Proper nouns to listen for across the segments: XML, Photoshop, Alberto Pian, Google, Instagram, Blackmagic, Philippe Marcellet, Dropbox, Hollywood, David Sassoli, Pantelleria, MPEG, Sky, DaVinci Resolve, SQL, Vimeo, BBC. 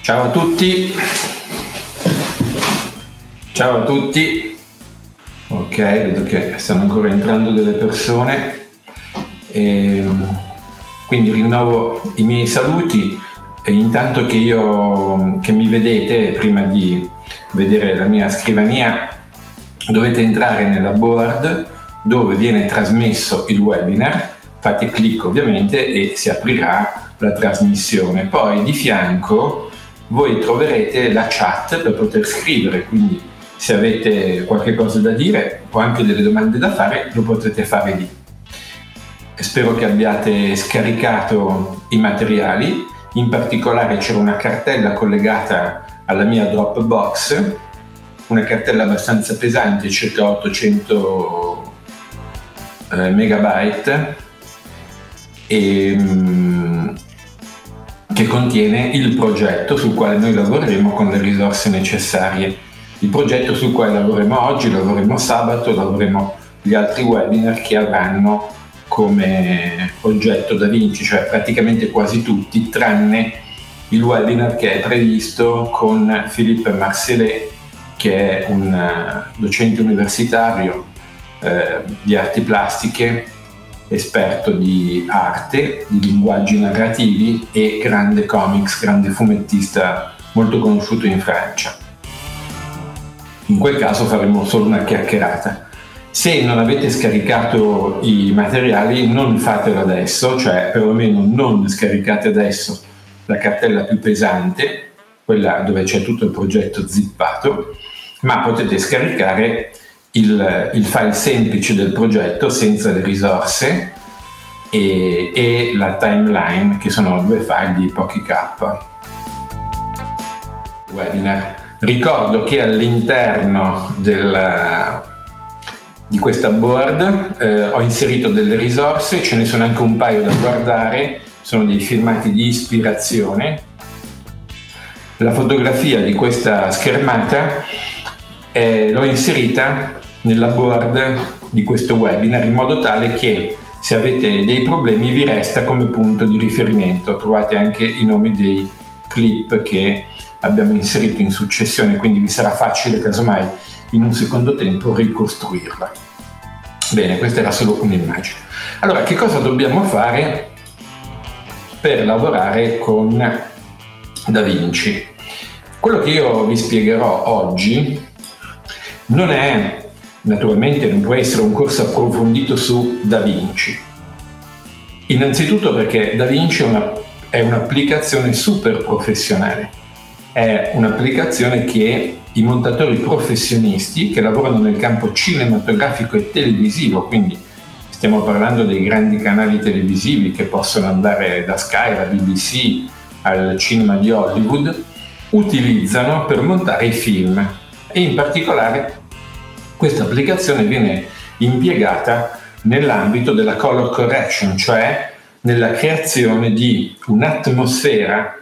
Ciao a tutti, ok, vedo che stanno ancora entrando delle persone, quindi rinnovo i miei saluti. E intanto che mi vedete, prima di vedere la mia scrivania, dovete entrare nella board dove viene trasmesso il webinar, fate clic ovviamente e si aprirà la trasmissione. Poi di fianco voi troverete la chat per poter scrivere, quindi se avete qualche cosa da dire o anche delle domande da fare lo potrete fare lì. Spero che abbiate scaricato i materiali, in particolare c'era una cartella collegata alla mia Dropbox, una cartella abbastanza pesante, circa 800 megabyte, che contiene il progetto sul quale noi lavoreremo con le risorse necessarie. Il progetto sul quale lavoreremo oggi, lavoreremo sabato, lavoreremo gli altri webinar che avranno come oggetto DaVinci, cioè praticamente quasi tutti, tranne il webinar che è previsto con Philippe Marcellet, che è un docente universitario di arti plastiche, esperto di arte, di linguaggi narrativi e grande comics, grande fumettista molto conosciuto in Francia. In quel caso faremo solo una chiacchierata. Se non avete scaricato i materiali, non fatelo adesso, cioè perlomeno non scaricate adesso la cartella più pesante, quella dove c'è tutto il progetto zippato, ma potete scaricare il file semplice del progetto senza le risorse e la timeline, che sono due file di pochi K. Webinar. Ricordo che all'interno di questa board ho inserito delle risorse, ce ne sono anche un paio da guardare, sono dei filmati di ispirazione. La fotografia di questa schermata l'ho inserita nella board di questo webinar in modo tale che se avete dei problemi vi resta come punto di riferimento. Trovate anche i nomi dei clip che abbiamo inserito in successione, quindi vi sarà facile casomai in un secondo tempo ricostruirla. Bene, questa era solo un'immagine. Allora, che cosa dobbiamo fare per lavorare con DaVinci? Quello che io vi spiegherò oggi non è, naturalmente non può essere un corso approfondito su DaVinci. Innanzitutto perché DaVinci è un'applicazione super professionale. È un'applicazione che i montatori professionisti che lavorano nel campo cinematografico e televisivo, quindi stiamo parlando dei grandi canali televisivi che possono andare da Sky alla BBC al cinema di Hollywood, utilizzano per montare i film, e in particolare questa applicazione viene impiegata nell'ambito della color correction, cioè nella creazione di un'atmosfera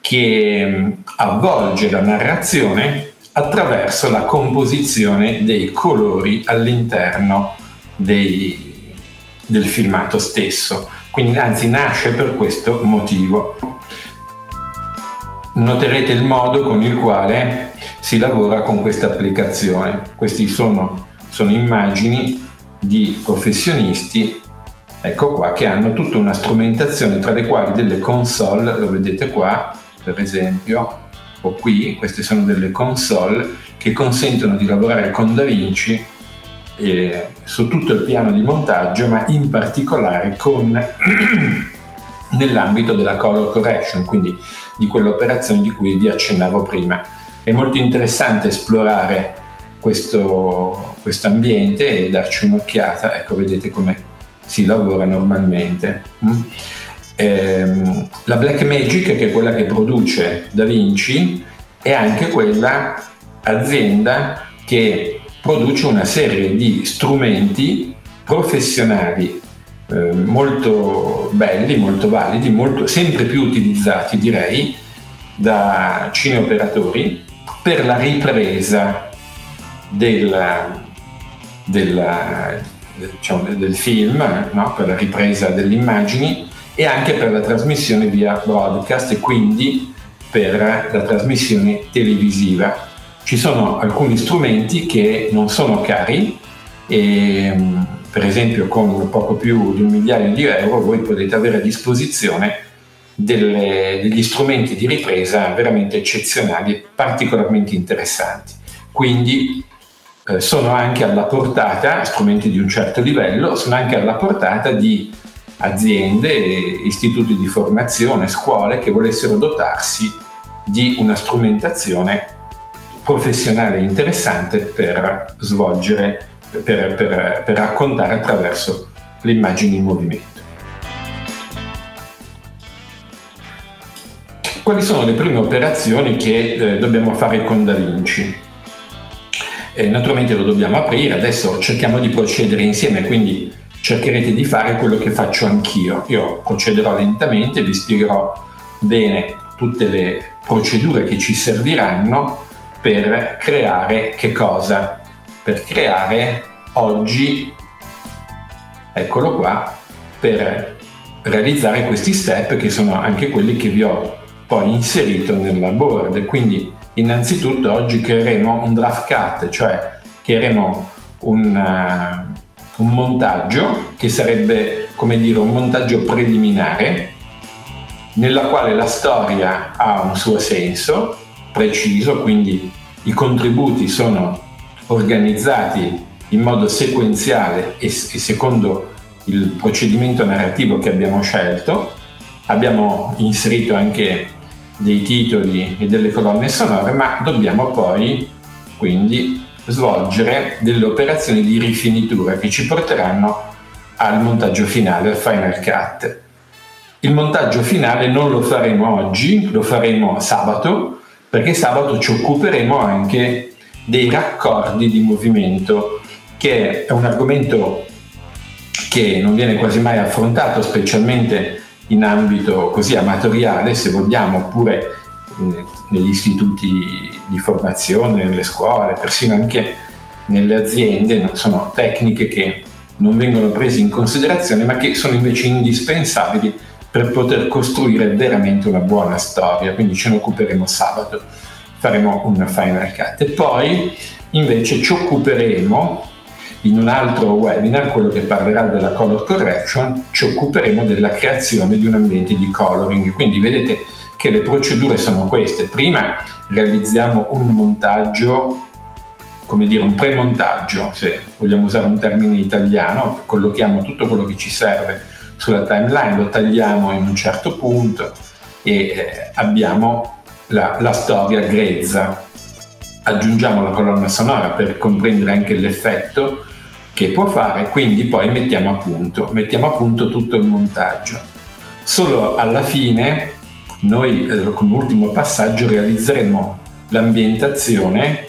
che avvolge la narrazione attraverso la composizione dei colori all'interno del filmato stesso, quindi anzi nasce per questo motivo. Noterete il modo con il quale si lavora con questa applicazione. Questi sono immagini di professionisti, ecco qua, che hanno tutta una strumentazione, tra le quali delle console, lo vedete qua per esempio, o qui, queste sono delle console che consentono di lavorare con DaVinci su tutto il piano di montaggio, ma in particolare nell'ambito della color correction, quindi di quell'operazione di cui vi accennavo prima. È molto interessante esplorare questo ambiente e darci un'occhiata. Ecco, vedete come si lavora normalmente. La Blackmagic, che è quella che produce DaVinci, è anche quella azienda che produce una serie di strumenti professionali molto belli, molto validi, sempre più utilizzati direi da cineoperatori per la ripresa del film, no? Per la ripresa delle immagini e anche per la trasmissione via broadcast e quindi per la trasmissione televisiva. Ci sono alcuni strumenti che non sono cari e, per esempio, con poco più di $1.000.000 voi potete avere a disposizione degli strumenti di ripresa veramente eccezionali e particolarmente interessanti. Quindi sono anche alla portata, strumenti di un certo livello, sono anche alla portata di aziende, istituti di formazione, scuole che volessero dotarsi di una strumentazione professionale e interessante per svolgere, per raccontare attraverso le immagini in movimento. Quali sono le prime operazioni che dobbiamo fare con DaVinci? Naturalmente lo dobbiamo aprire, adesso cerchiamo di procedere insieme, quindi cercherete di fare quello che faccio anch'io. Io procederò lentamente, vi spiegherò bene tutte le procedure che ci serviranno per creare che cosa? Per creare oggi, eccolo qua, per realizzare questi step che sono anche quelli che vi ho poi inserito nella board. Quindi innanzitutto oggi creeremo un draft cut, cioè creeremo un montaggio che sarebbe, come dire, un montaggio preliminare nella quale la storia ha un suo senso preciso, quindi i contributi sono organizzati in modo sequenziale e secondo il procedimento narrativo che abbiamo scelto. Abbiamo inserito anche dei titoli e delle colonne sonore, ma dobbiamo poi quindi svolgere delle operazioni di rifinitura che ci porteranno al montaggio finale, al final cut. Il montaggio finale non lo faremo oggi, lo faremo sabato, perché sabato ci occuperemo anche dei raccordi di movimento, che è un argomento che non viene quasi mai affrontato, specialmente in ambito così amatoriale, se vogliamo, oppure negli istituti di formazione, nelle scuole, persino anche nelle aziende. Sono tecniche che non vengono prese in considerazione, ma che sono invece indispensabili per poter costruire veramente una buona storia. Quindi ce ne occuperemo sabato, faremo un final cut. E poi invece ci occuperemo, in un altro webinar, quello che parlerà della color correction, ci occuperemo della creazione di un ambiente di coloring. Quindi vedete che le procedure sono queste: prima realizziamo un montaggio, come dire un premontaggio, se vogliamo usare un termine italiano, collochiamo tutto quello che ci serve sulla timeline, lo tagliamo in un certo punto e abbiamo la storia grezza. Aggiungiamo la colonna sonora per comprendere anche l'effetto che può fare, quindi poi mettiamo a punto tutto il montaggio. Solo alla fine noi, come ultimo passaggio, realizzeremo l'ambientazione,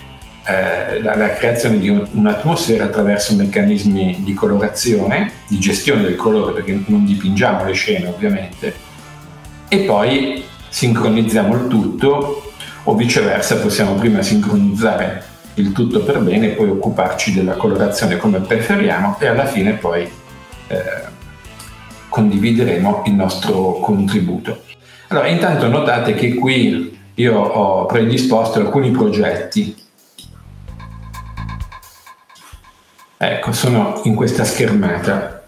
la creazione di un'atmosfera attraverso meccanismi di colorazione, di gestione del colore, perché non dipingiamo le scene ovviamente, e poi sincronizziamo il tutto, o viceversa, possiamo prima sincronizzare il tutto per bene e poi occuparci della colorazione come preferiamo, e alla fine poi condivideremo il nostro contributo. Allora, intanto notate che qui io ho predisposto alcuni progetti. Ecco, sono in questa schermata.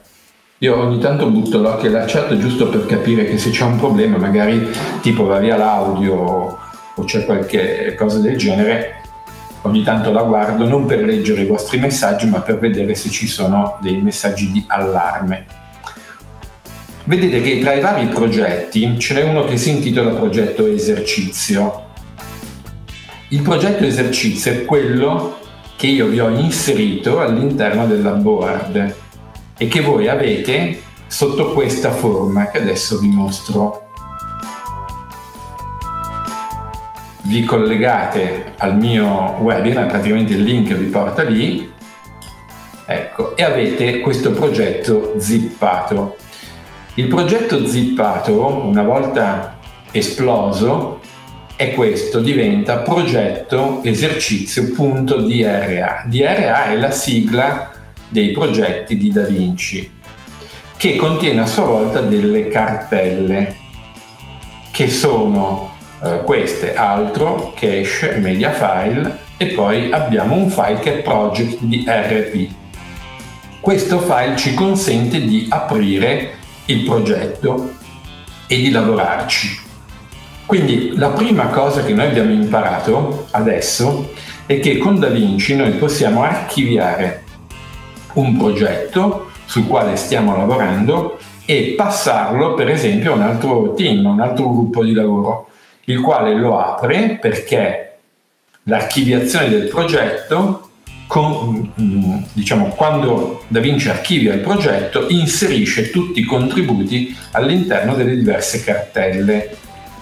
Io ogni tanto butto l'occhio alla chat giusto per capire che se c'è un problema, magari tipo va via l'audio o c'è qualche cosa del genere, ogni tanto la guardo non per leggere i vostri messaggi, ma per vedere se ci sono dei messaggi di allarme. Vedete che tra i vari progetti ce n'è uno che si intitola progetto esercizio. Il progetto esercizio è quello che io vi ho inserito all'interno della board e che voi avete sotto questa forma che adesso vi mostro. Vi collegate al mio webinar, praticamente il link vi porta lì, ecco, e avete questo progetto zippato. Il progetto zippato, una volta esploso, è questo, diventa progetto esercizio.DRA. DRA è la sigla dei progetti di DaVinci, che contiene a sua volta delle cartelle che sono queste: altro, cache, media file, e poi abbiamo un file che è project di RP. Questo file ci consente di aprire il progetto e di lavorarci. Quindi la prima cosa che noi abbiamo imparato adesso è che con DaVinci noi possiamo archiviare un progetto sul quale stiamo lavorando e passarlo per esempio a un altro team, a un altro gruppo di lavoro, il quale lo apre, perché l'archiviazione del progetto, quando DaVinci archivia il progetto, inserisce tutti i contributi all'interno delle diverse cartelle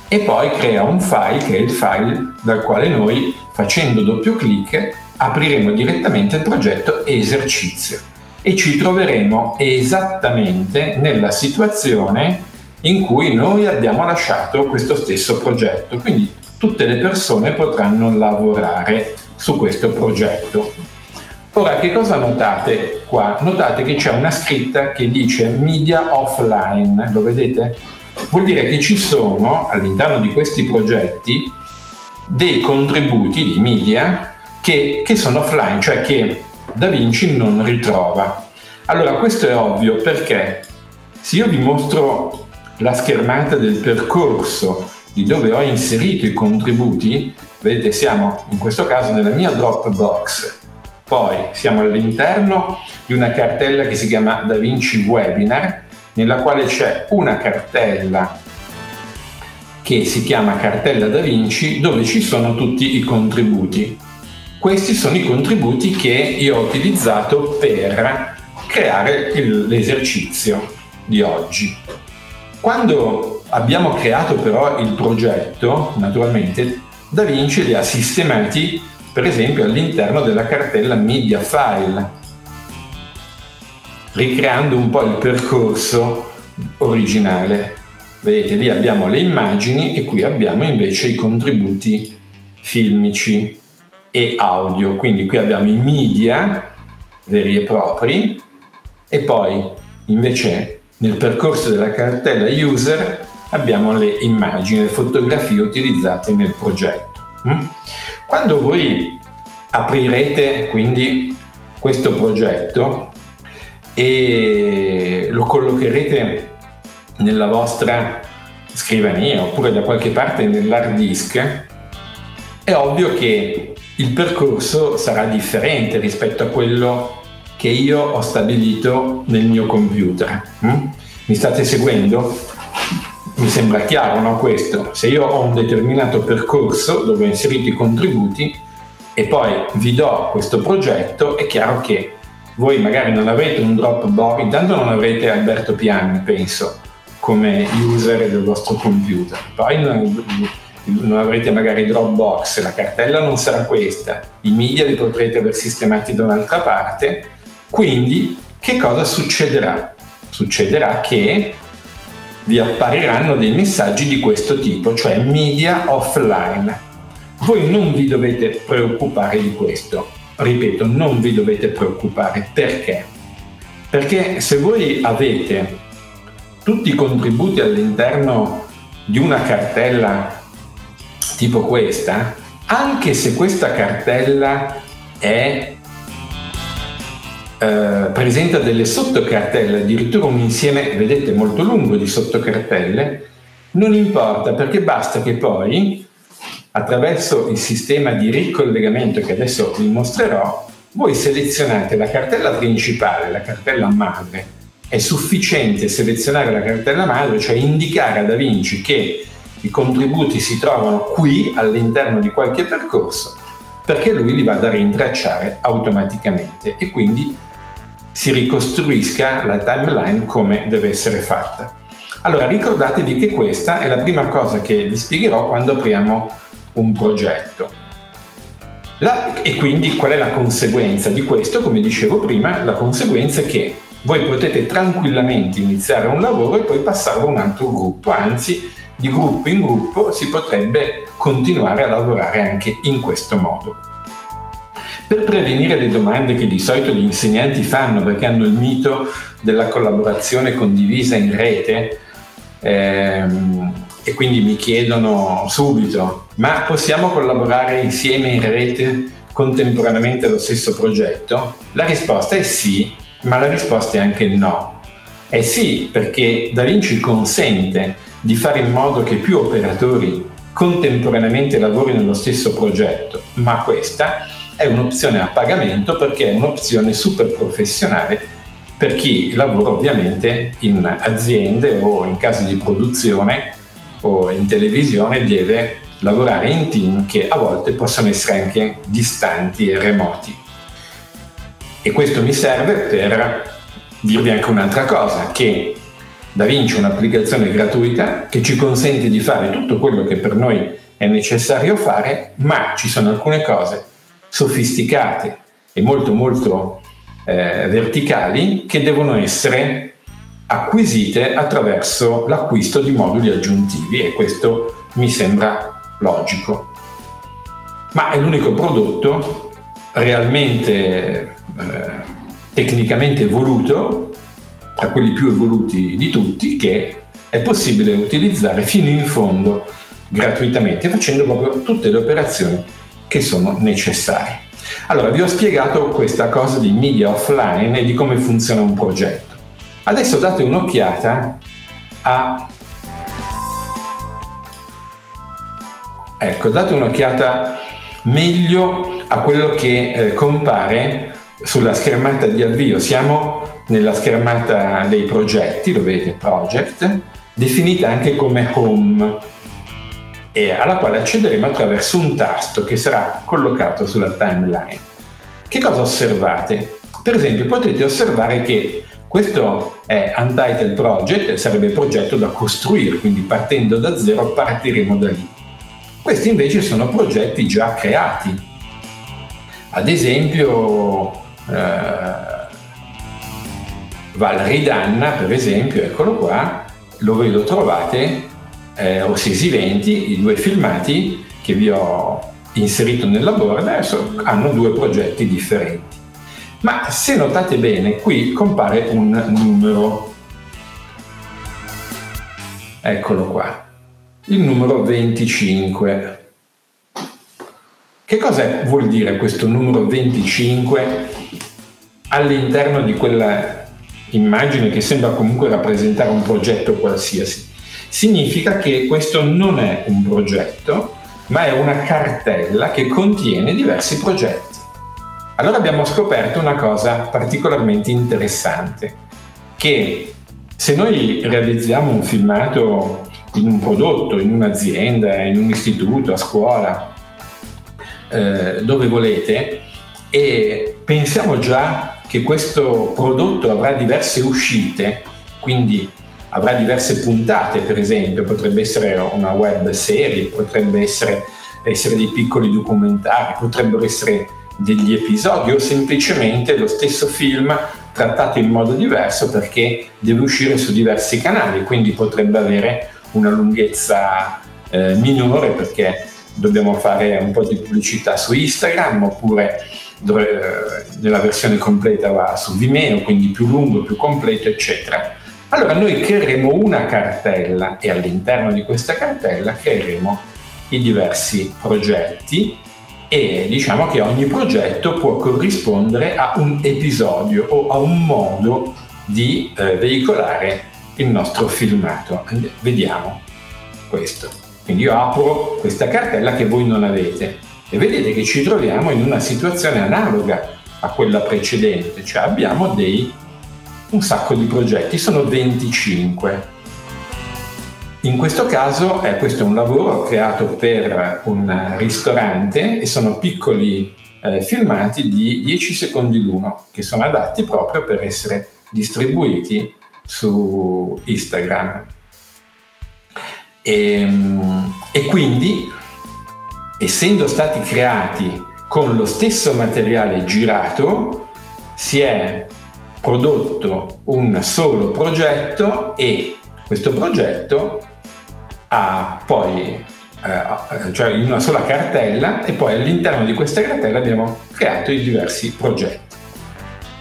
e poi crea un file che è il file dal quale noi, facendo doppio clic, apriremo direttamente il progetto esercizio e ci troveremo esattamente nella situazione in cui noi abbiamo lasciato questo stesso progetto. Quindi tutte le persone potranno lavorare su questo progetto. Ora, che cosa notate qua? Notate che c'è una scritta che dice media offline, lo vedete? Vuol dire che ci sono all'interno di questi progetti dei contributi di media che sono offline, cioè che DaVinci non ritrova. Allora, questo è ovvio, perché se io vi mostro la schermata del percorso di dove ho inserito i contributi, vedete, siamo in questo caso nella mia Dropbox, poi siamo all'interno di una cartella che si chiama DaVinci Webinar, nella quale c'è una cartella che si chiama cartella DaVinci, dove ci sono tutti i contributi. Questi sono i contributi che io ho utilizzato per creare l'esercizio di oggi. Quando abbiamo creato però il progetto, naturalmente DaVinci li ha sistemati per esempio all'interno della cartella media file, ricreando un po' il percorso originale. Vedete, lì abbiamo le immagini e qui abbiamo invece i contributi filmici e audio, quindi qui abbiamo i media veri e propri e poi invece nel percorso della cartella user abbiamo le immagini, le fotografie utilizzate nel progetto. Quando voi aprirete quindi questo progetto e lo collocherete nella vostra scrivania oppure da qualche parte nell'hard disk, è ovvio che il percorso sarà differente rispetto a quello che io ho stabilito nel mio computer. Mi state seguendo? Mi sembra chiaro, no, questo? Se io ho un determinato percorso dove ho inserito i contributi e poi vi do questo progetto, è chiaro che voi magari non avete un Dropbox, intanto non avrete Alberto Pian, penso, come user del vostro computer, poi non avrete magari Dropbox, la cartella non sarà questa, i media li potrete aver sistemati da un'altra parte. Quindi che cosa succederà? Succederà che vi appariranno dei messaggi di questo tipo, cioè media offline. Voi non vi dovete preoccupare di questo, ripeto, non vi dovete preoccupare. Perché? Perché se voi avete tutti i contributi all'interno di una cartella tipo questa, anche se questa cartella è presenta delle sottocartelle, addirittura un insieme, vedete, molto lungo di sottocartelle, non importa, perché basta che poi attraverso il sistema di ricollegamento che adesso vi mostrerò voi selezionate la cartella principale, la cartella madre. È sufficiente selezionare la cartella madre, cioè indicare a DaVinci che i contributi si trovano qui all'interno di qualche percorso, perché lui li vada a rintracciare automaticamente e quindi si ricostruisca la timeline come deve essere fatta. Allora, ricordatevi che questa è la prima cosa che vi spiegherò quando apriamo un progetto. E quindi qual è la conseguenza di questo? Come dicevo prima, la conseguenza è che voi potete tranquillamente iniziare un lavoro e poi passarlo a un altro gruppo, anzi di gruppo in gruppo si potrebbe continuare a lavorare anche in questo modo. per prevenire le domande che di solito gli insegnanti fanno, perché hanno il mito della collaborazione condivisa in rete, e quindi mi chiedono subito: ma possiamo collaborare insieme in rete contemporaneamente allo stesso progetto? La risposta è sì, ma la risposta è anche no. È sì, perché DaVinci consente di fare in modo che più operatori contemporaneamente lavorino nello stesso progetto, ma questa è un'opzione a pagamento, perché è un'opzione super professionale per chi lavora ovviamente in aziende o in case di produzione o in televisione, deve lavorare in team che a volte possono essere anche distanti e remoti. E questo mi serve per dirvi anche un'altra cosa, che DaVinci è un'applicazione gratuita che ci consente di fare tutto quello che per noi è necessario fare, ma ci sono alcune cose sofisticate e molto verticali che devono essere acquisite attraverso l'acquisto di moduli aggiuntivi, e questo mi sembra logico. Ma è l'unico prodotto realmente tecnicamente evoluto, tra quelli più evoluti di tutti, che è possibile utilizzare fino in fondo gratuitamente, facendo proprio tutte le operazioni che sono necessarie. Allora, vi ho spiegato questa cosa di media offline e di come funziona un progetto. Adesso date un'occhiata a... Ecco, date un'occhiata meglio a quello che compare sulla schermata di avvio. Siamo nella schermata dei progetti, lo vedete, project, definita anche come home, e alla quale accederemo attraverso un tasto che sarà collocato sulla timeline. Che cosa osservate? Per esempio, potete osservare che questo è Untitled Project, sarebbe il progetto da costruire, quindi partendo da zero partiremo da lì. Questi invece sono progetti già creati. Ad esempio Valridanna, per esempio, eccolo qua, lo trovate, o 620, i due filmati che vi ho inserito nella board adesso hanno due progetti differenti. Ma se notate bene, qui compare un numero, eccolo qua, il numero 25. Che cosa vuol dire questo numero 25 all'interno di quella immagine che sembra comunque rappresentare un progetto qualsiasi? Significa che questo non è un progetto, ma è una cartella che contiene diversi progetti. Allora abbiamo scoperto una cosa particolarmente interessante, che se noi realizziamo un filmato in un prodotto, in un'azienda, in un istituto, a scuola, dove volete, e pensiamo già che questo prodotto avrà diverse uscite, quindi avrà diverse puntate, per esempio, potrebbe essere una web serie, potrebbe essere dei piccoli documentari, potrebbero essere degli episodi o semplicemente lo stesso film trattato in modo diverso perché deve uscire su diversi canali, quindi potrebbe avere una lunghezza minore perché dobbiamo fare un po' di pubblicità su Instagram, oppure nella versione completa va su Vimeo, quindi più lungo, più completo, eccetera. Allora noi creeremo una cartella e all'interno di questa cartella creeremo i diversi progetti, e diciamo che ogni progetto può corrispondere a un episodio o a un modo di veicolare il nostro filmato. Vediamo questo. Quindi io apro questa cartella che voi non avete e vedete che ci troviamo in una situazione analoga a quella precedente, cioè abbiamo un sacco di progetti, sono 25. In questo caso questo è un lavoro creato per un ristorante e sono piccoli filmati di 10 secondi l'uno, che sono adatti proprio per essere distribuiti su Instagram. E quindi, essendo stati creati con lo stesso materiale girato, si è prodotto un solo progetto, e questo progetto ha poi cioè in una sola cartella, e poi all'interno di questa cartella abbiamo creato i diversi progetti.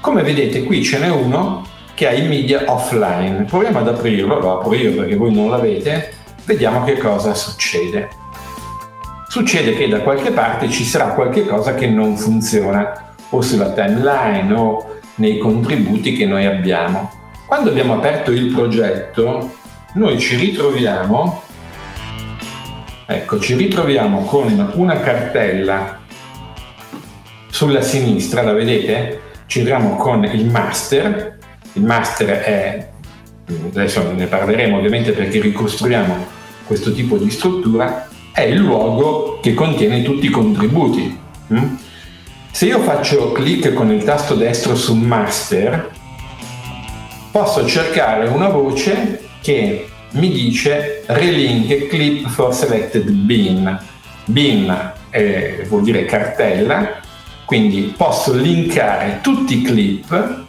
Come vedete qui ce n'è uno che ha i media offline. Proviamo ad aprirlo, lo apro io perché voi non l'avete, vediamo che cosa succede. Succede che da qualche parte ci sarà qualche cosa che non funziona, o sulla timeline o nei contributi che noi abbiamo. Quando abbiamo aperto il progetto noi ci ritroviamo, ecco, ci ritroviamo con una cartella sulla sinistra, la vedete? Ci troviamo con il master. Il master è, adesso ne parleremo ovviamente perché ricostruiamo questo tipo di struttura, è il luogo che contiene tutti i contributi. Se io faccio clic con il tasto destro su master, posso cercare una voce che mi dice relink clip for selected bin. Bin vuol dire cartella, quindi posso linkare tutti i clip,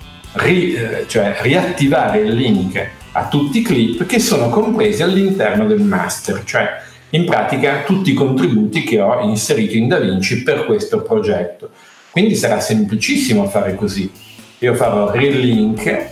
cioè riattivare il link a tutti i clip che sono compresi all'interno del master, cioè in pratica tutti i contributi che ho inserito in DaVinci per questo progetto. Quindi sarà semplicissimo fare così. Io farò relink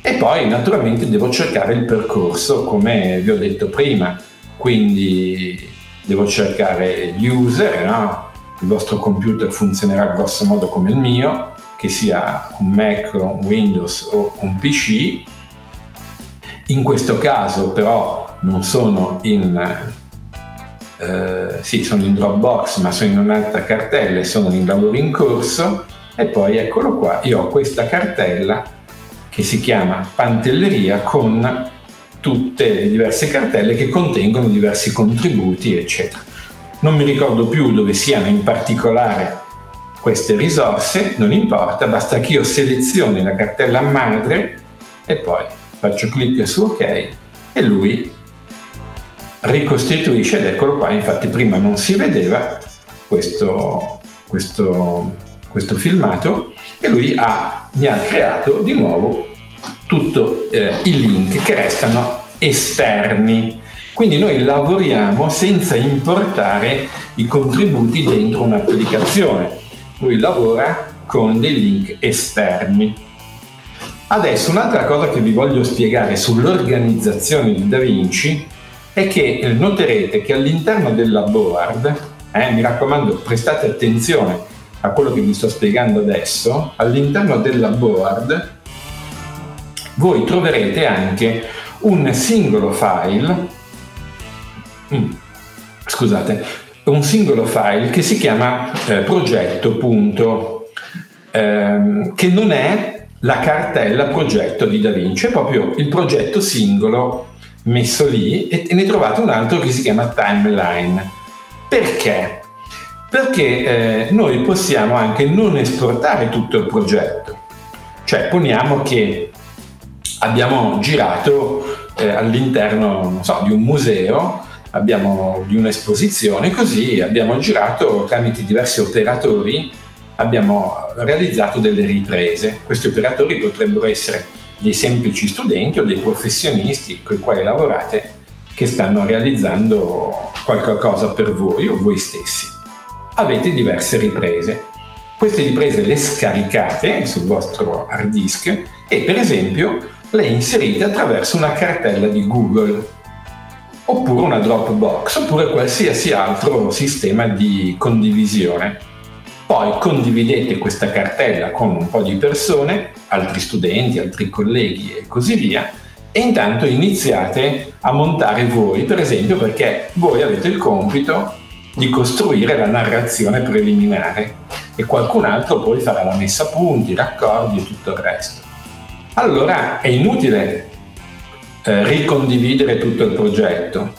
e poi naturalmente devo cercare il percorso come vi ho detto prima, quindi devo cercare gli user, no? Il vostro computer funzionerà grosso modo come il mio, che sia un Mac, un Windows o un PC. In questo caso però non sono in sì, sono in Dropbox, ma sono in un'altra cartella e sono in lavoro in corso. E poi eccolo qua, io ho questa cartella che si chiama Pantelleria con tutte le diverse cartelle che contengono diversi contributi eccetera. Non mi ricordo più dove siano in particolare queste risorse, non importa, basta che io selezioni la cartella madre e poi faccio clic su ok e lui ricostituisce, ed eccolo qua. Infatti prima non si vedeva questo filmato e lui mi ha creato di nuovo tutto i link che restano esterni. Quindi noi lavoriamo senza importare i contributi dentro un'applicazione, lui lavora con dei link esterni. Adesso un'altra cosa che vi voglio spiegare sull'organizzazione di DaVinci è che noterete che all'interno della board, mi raccomando prestate attenzione a quello che vi sto spiegando adesso, all'interno della board voi troverete anche un singolo file, scusate, un singolo file che si chiama progetto. Che non è la cartella progetto di DaVinci, è proprio il progetto singolo messo lì, e ne trovate un altro che si chiama timeline. Perché? Perché noi possiamo anche non esportare tutto il progetto, cioè poniamo che abbiamo girato all'interno, non so, di un museo, di un'esposizione, così abbiamo girato tramite diversi operatori, abbiamo realizzato delle riprese. Questi operatori potrebbero essere dei semplici studenti o dei professionisti con i quali lavorate che stanno realizzando qualcosa per voi o voi stessi. Avete diverse riprese, queste riprese le scaricate sul vostro hard disk e per esempio le inserite attraverso una cartella di Google, oppure una Dropbox, oppure qualsiasi altro sistema di condivisione. Poi condividete questa cartella con un po' di persone, altri studenti, altri colleghi e così via, e intanto iniziate a montare voi, per esempio perché voi avete il compito di costruire la narrazione preliminare e qualcun altro poi farà la messa a punti, i raccordi e tutto il resto. Allora è inutile ricondividere tutto il progetto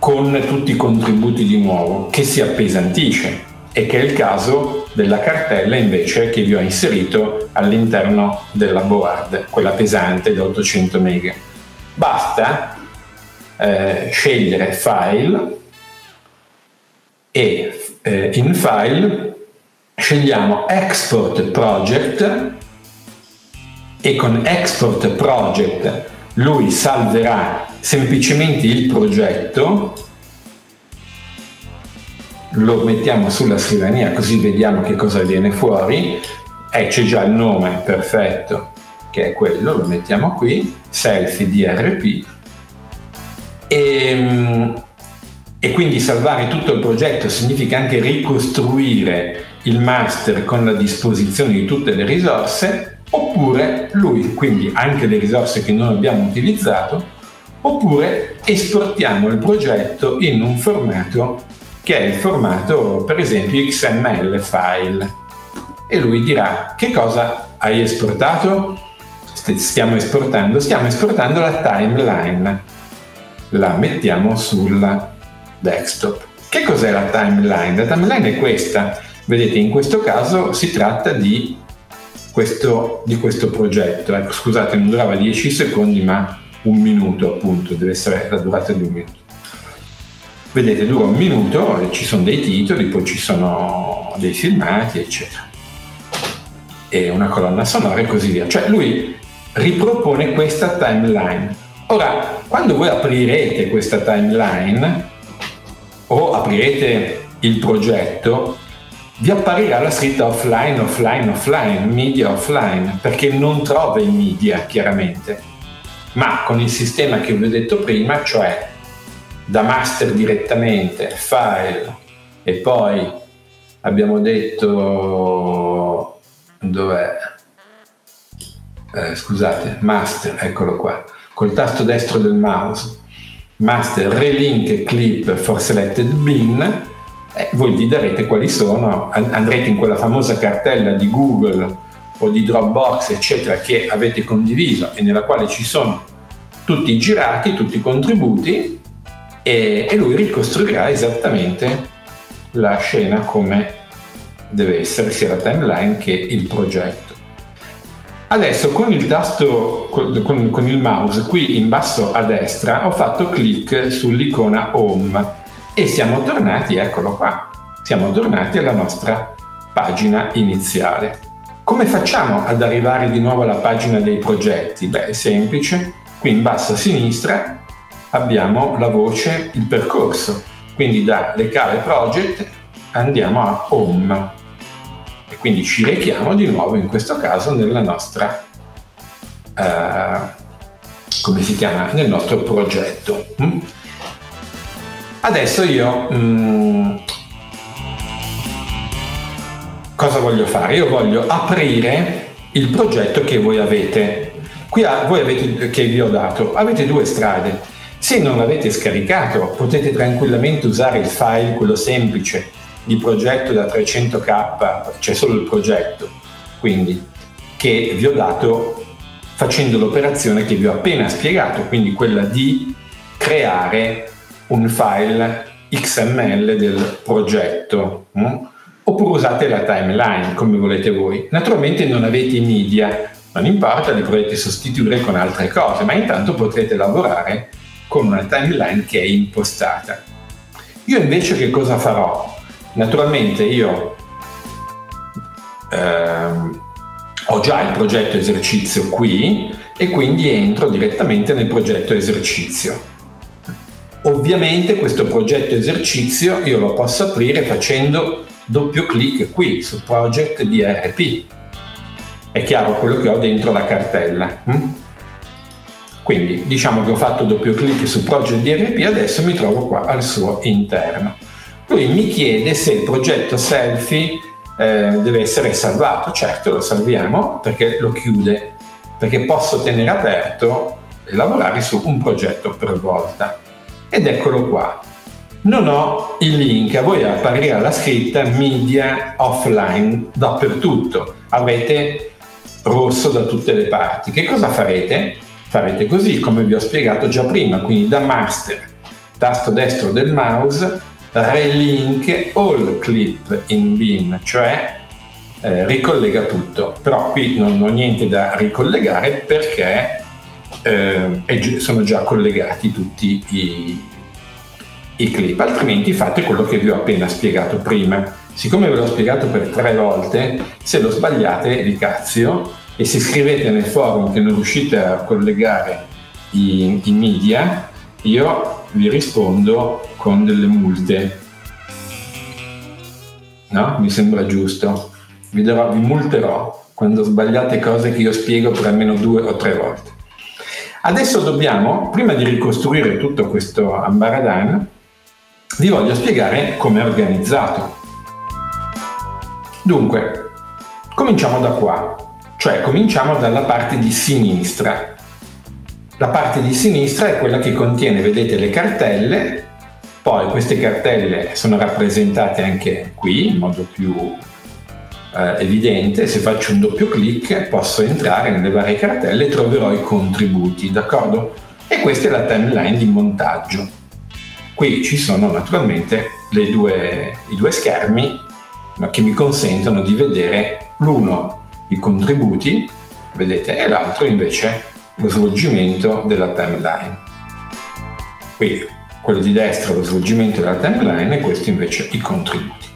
con tutti i contributi di nuovo, che si appesantisce, e che è il caso della cartella invece che vi ho inserito all'interno della board, quella pesante da 800 mega. Basta scegliere file e in file scegliamo export project, e con Export Project lui salverà semplicemente il progetto lo mettiamo sulla scrivania così vediamo che cosa viene fuori. C'è già il nome perfetto, che è quello, lo mettiamo qui, selfie DRP, e quindi salvare tutto il progetto significa anche ricostruire il master con la disposizione di tutte le risorse, oppure lui, quindi anche le risorse che non abbiamo utilizzato, oppure esportiamo il progetto in un formato che è il formato, per esempio, XML file, e lui dirà: che cosa hai esportato? Stiamo esportando la timeline, la mettiamo sulla desktop. Che cos'è la timeline? La timeline è questa, vedete, in questo caso si tratta di questo progetto, ecco, scusate, non durava 10 secondi ma un minuto, appunto, deve essere la durata di un minuto. Vedete, dura un minuto, ci sono dei titoli, poi ci sono dei filmati, eccetera, e una colonna sonora e così via. Cioè lui ripropone questa timeline. Ora, quando voi aprirete questa timeline o aprirete il progetto, vi apparirà la scritta offline, offline, offline, media offline, perché non trova i media, chiaramente. Ma con il sistema che vi ho detto prima, cioè da master direttamente, file, e poi abbiamo detto, dov'è? Scusate, master, eccolo qua, col tasto destro del mouse, master, relink, clip, for selected bin, voi vi darete quali sono, andrete in quella famosa cartella di Google o di Dropbox, eccetera, che avete condiviso e nella quale ci sono tutti i girati, tutti i contributi, e lui ricostruirà esattamente la scena come deve essere, sia la timeline che il progetto. Adesso con il tasto, con il mouse qui in basso a destra, ho fatto clic sull'icona home e siamo tornati, eccolo qua, siamo tornati alla nostra pagina iniziale. Come facciamo ad arrivare di nuovo alla pagina dei progetti? Beh, è semplice, qui in basso a sinistra abbiamo la voce il percorso, quindi da Recare Project andiamo a Home e quindi ci rechiamo di nuovo in questo caso nella nostra, come si chiama, nel nostro progetto. Adesso io cosa voglio fare? Io voglio aprire il progetto che voi avete. Qui che vi ho dato, avete due strade. Se non l'avete scaricato, potete tranquillamente usare il file, quello semplice, di progetto da 300k, c'è solo il progetto, quindi, che vi ho dato facendo l'operazione che vi ho appena spiegato, quindi quella di creare un file XML del progetto. Oppure usate la timeline come volete voi. Naturalmente non avete i media, non importa, li potete sostituire con altre cose, ma intanto potrete lavorare con una timeline che è impostata. Io invece che cosa farò? Naturalmente io ho già il progetto esercizio qui e quindi entro direttamente nel progetto esercizio. Ovviamente questo progetto esercizio io lo posso aprire facendo doppio clic qui su Project DRP, è chiaro quello che ho dentro la cartella, quindi diciamo che ho fatto doppio clic su Project DRP, adesso mi trovo qua al suo interno. Lui mi chiede se il progetto selfie deve essere salvato. Certo, lo salviamo, perché lo chiude, perché posso tenere aperto e lavorare su un progetto per volta, ed eccolo qua. Non ho il link, a voi apparirà la scritta media offline dappertutto, avrete rosso da tutte le parti. Che cosa farete? Farete così come vi ho spiegato già prima, quindi da master, tasto destro del mouse, relink all clip in bin, cioè ricollega tutto, però qui non ho niente da ricollegare perché sono già collegati tutti i clip, altrimenti fate quello che vi ho appena spiegato prima. Siccome ve l'ho spiegato per 3 volte, se lo sbagliate vi cazzo, e se scrivete nel forum che non riuscite a collegare i media, io vi rispondo con delle multe. no? Mi sembra giusto. Vi multerò quando sbagliate cose che io spiego per almeno 2 o 3 volte. Adesso dobbiamo, prima di ricostruire tutto questo ambaradan, vi voglio spiegare come è organizzato. Dunque, cominciamo da qua, cioè cominciamo dalla parte di sinistra. La parte di sinistra è quella che contiene, vedete, le cartelle, poi queste cartelle sono rappresentate anche qui in modo più evidente. Se faccio un doppio clic posso entrare nelle varie cartelle e troverò i contributi, d'accordo? E questa è la timeline di montaggio. Qui ci sono naturalmente i due schermi che mi consentono di vedere l'uno i contributi, vedete, e l'altro invece lo svolgimento della timeline. Qui quello di destra lo svolgimento della timeline e questo invece i contributi.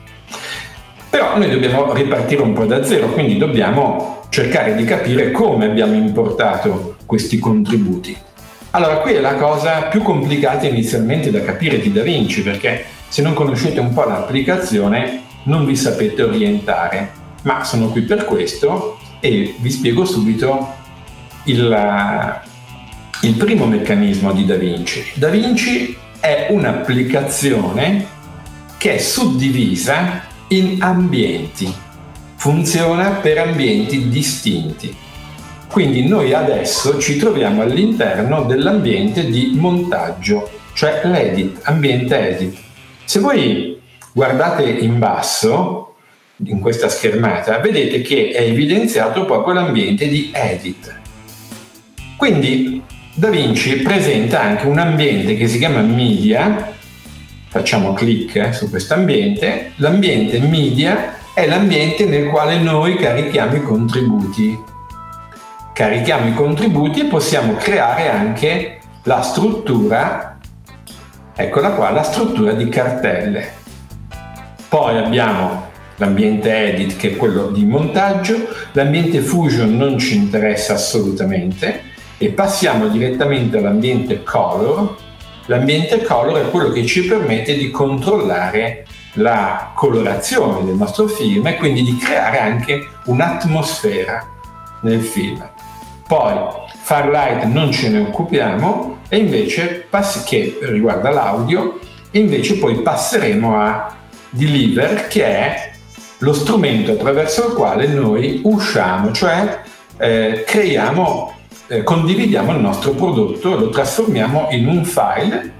Però noi dobbiamo ripartire un po' da zero, quindi dobbiamo cercare di capire come abbiamo importato questi contributi. Allora, qui è la cosa più complicata inizialmente da capire di DaVinci, perché se non conoscete un po' l'applicazione non vi sapete orientare, ma sono qui per questo e vi spiego subito il primo meccanismo di DaVinci. DaVinci è un'applicazione che è suddivisa in ambienti, funziona per ambienti distinti. Quindi noi adesso ci troviamo all'interno dell'ambiente di montaggio, cioè l'edit, ambiente edit. Se voi guardate in basso, in questa schermata, vedete che è evidenziato proprio l'ambiente di edit. Quindi DaVinci presenta anche un ambiente che si chiama Media. Facciamo clic su questo ambiente. L'ambiente Media è l'ambiente nel quale noi carichiamo i contributi. Carichiamo i contributi e possiamo creare anche la struttura, eccola qua, la struttura di cartelle. Poi abbiamo l'ambiente Edit, che è quello di montaggio, l'ambiente Fusion non ci interessa assolutamente. E passiamo direttamente all'ambiente color. L'ambiente color è quello che ci permette di controllare la colorazione del nostro film e quindi di creare anche un'atmosfera nel film. Poi Farlight non ce ne occupiamo, e invece, che riguarda l'audio, invece poi passeremo a Deliver, che è lo strumento attraverso il quale noi usciamo, cioè creiamo, condividiamo il nostro prodotto, lo trasformiamo in un file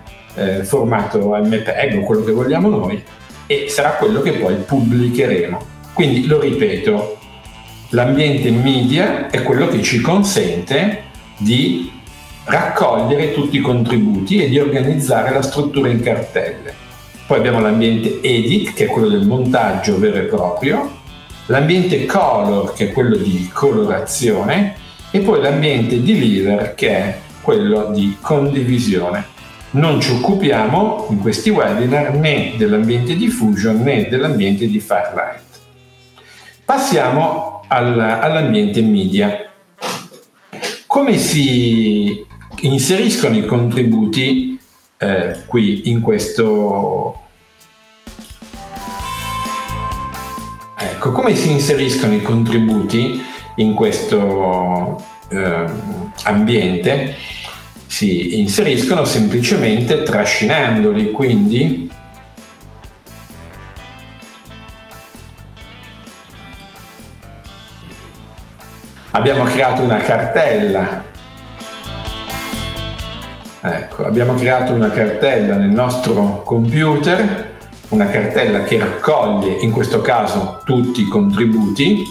formato MPEG o quello che vogliamo noi, e sarà quello che poi pubblicheremo. Quindi lo ripeto, l'ambiente media è quello che ci consente di raccogliere tutti i contributi e di organizzare la struttura in cartelle. Poi abbiamo l'ambiente edit, che è quello del montaggio vero e proprio, l'ambiente color, che è quello di colorazione, e poi l'ambiente Deliver, che è quello di condivisione. Non ci occupiamo in questi webinar né dell'ambiente di Fusion né dell'ambiente di Firelight. Passiamo all'ambiente Media. Come si inseriscono i contributi qui in questo... Ecco, come si inseriscono i contributi in questo ambiente? Si inseriscono semplicemente trascinandoli, quindi abbiamo creato una cartella, ecco, abbiamo creato una cartella nel nostro computer, una cartella che raccoglie in questo caso tutti i contributi.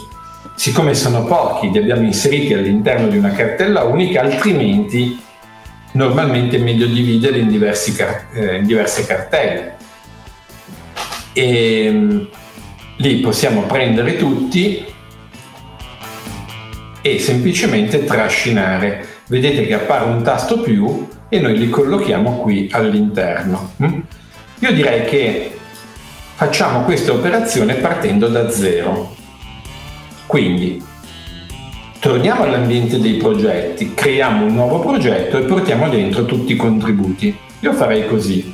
Siccome sono pochi, li abbiamo inseriti all'interno di una cartella unica, altrimenti normalmente è meglio dividerli in diverse cartelle. E lì possiamo prendere tutti e semplicemente trascinare. Vedete che appare un tasto più e noi li collochiamo qui all'interno. Io direi che facciamo questa operazione partendo da zero. Quindi torniamo all'ambiente dei progetti, creiamo un nuovo progetto e portiamo dentro tutti i contributi. Io farei così.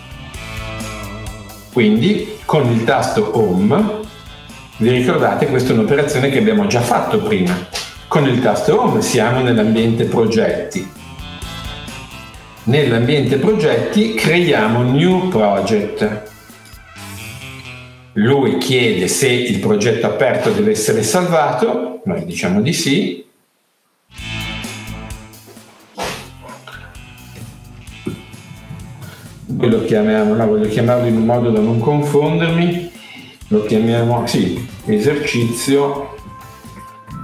Quindi con il tasto Home Vi ricordate, questa è un'operazione che abbiamo già fatto prima. Con il tasto Home siamo nell'ambiente Progetti. Nell'ambiente Progetti creiamo New Project. Lui chiede se il progetto aperto deve essere salvato, noi diciamo di sì. Lo chiamiamo, no, voglio chiamarlo in un modo da non confondermi, lo chiamiamo, sì, esercizio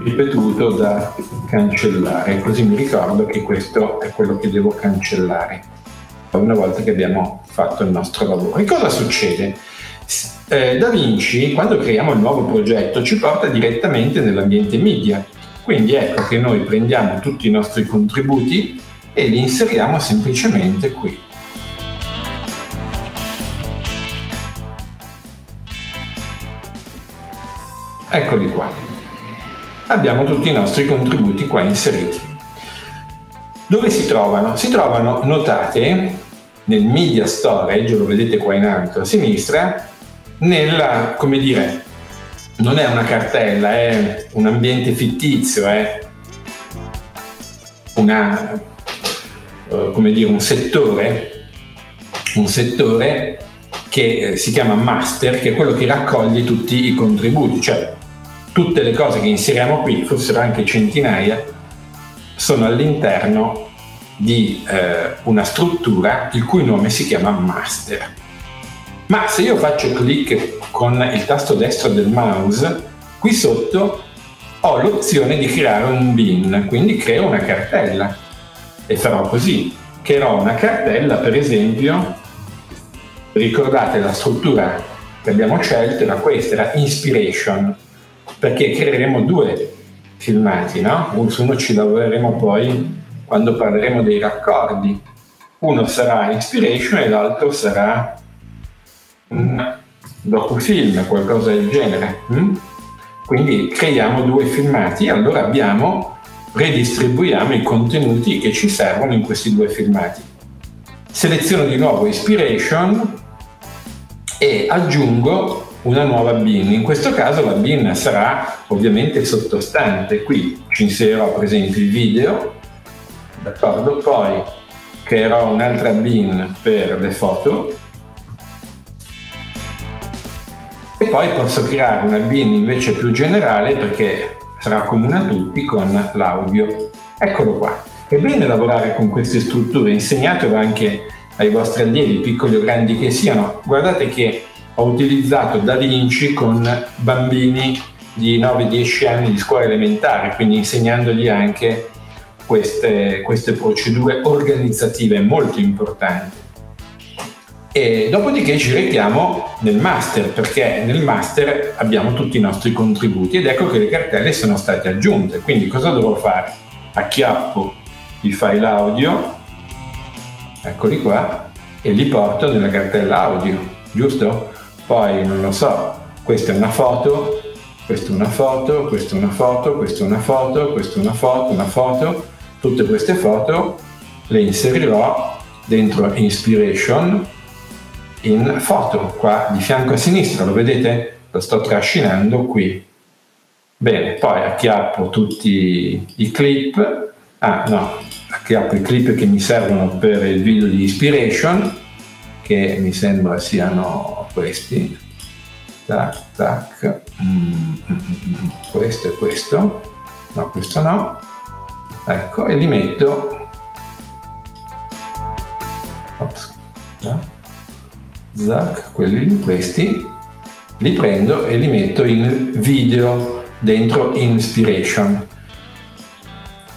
ripetuto da cancellare, così mi ricordo che questo è quello che devo cancellare una volta che abbiamo fatto il nostro lavoro. E cosa succede? DaVinci, quando creiamo il nuovo progetto, ci porta direttamente nell'ambiente media, quindi ecco che noi prendiamo tutti i nostri contributi e li inseriamo semplicemente qui. Eccoli qua, abbiamo tutti i nostri contributi qua inseriti. Dove si trovano? Si trovano, notate, nel media storage, lo vedete qua in alto a sinistra, nella, come dire, non è una cartella, è un ambiente fittizio, è una, come dire, un settore che si chiama master, che è quello che raccoglie tutti i contributi, cioè tutte le cose che inseriamo qui, fossero anche centinaia, sono all'interno di una struttura il cui nome si chiama master. Ma se io faccio clic con il tasto destro del mouse, qui sotto ho l'opzione di creare un bin, quindi creo una cartella e farò così. Creerò una cartella, per esempio, ricordate la struttura che abbiamo scelto era questa, era Inspiration, perché creeremo due filmati, no? Su uno ci lavoreremo poi quando parleremo dei raccordi. Uno sarà Inspiration e l'altro sarà un docufilm, qualcosa del genere. Quindi creiamo due filmati, allora redistribuiamo i contenuti che ci servono in questi due filmati. Seleziono di nuovo Inspiration e aggiungo una nuova bin, in questo caso la bin sarà ovviamente sottostante, qui ci inserirò per esempio il video, d'accordo, poi creerò un'altra bin per le foto e poi posso creare una bin invece più generale perché sarà comune a tutti con l'audio. Eccolo qua, è bene lavorare con queste strutture, insegnatelo anche ai vostri allievi, piccoli o grandi che siano. Guardate che ho utilizzato DaVinci con bambini di 9-10 anni di scuola elementare, quindi insegnandogli anche queste procedure organizzative molto importanti. E dopodiché ci rechiamo nel master, perché nel master abbiamo tutti i nostri contributi ed ecco che le cartelle sono state aggiunte. Quindi cosa devo fare? Acchiappo i file audio, eccoli qua, e li porto nella cartella audio, giusto? Poi non lo so, questa è una foto, questa è una foto, questa è una foto, questa è una foto, questa è una foto, tutte queste foto le inserirò dentro Inspiration in foto, qua di fianco a sinistra, lo vedete? Lo sto trascinando qui. Bene, poi acchiappo tutti i clip, acchiappo i clip che mi servono per il video di Inspiration, che mi sembra siano questi, tac tac, questo e questo no, ecco, e li metto, zac, questi li prendo e li metto in video dentro Inspiration,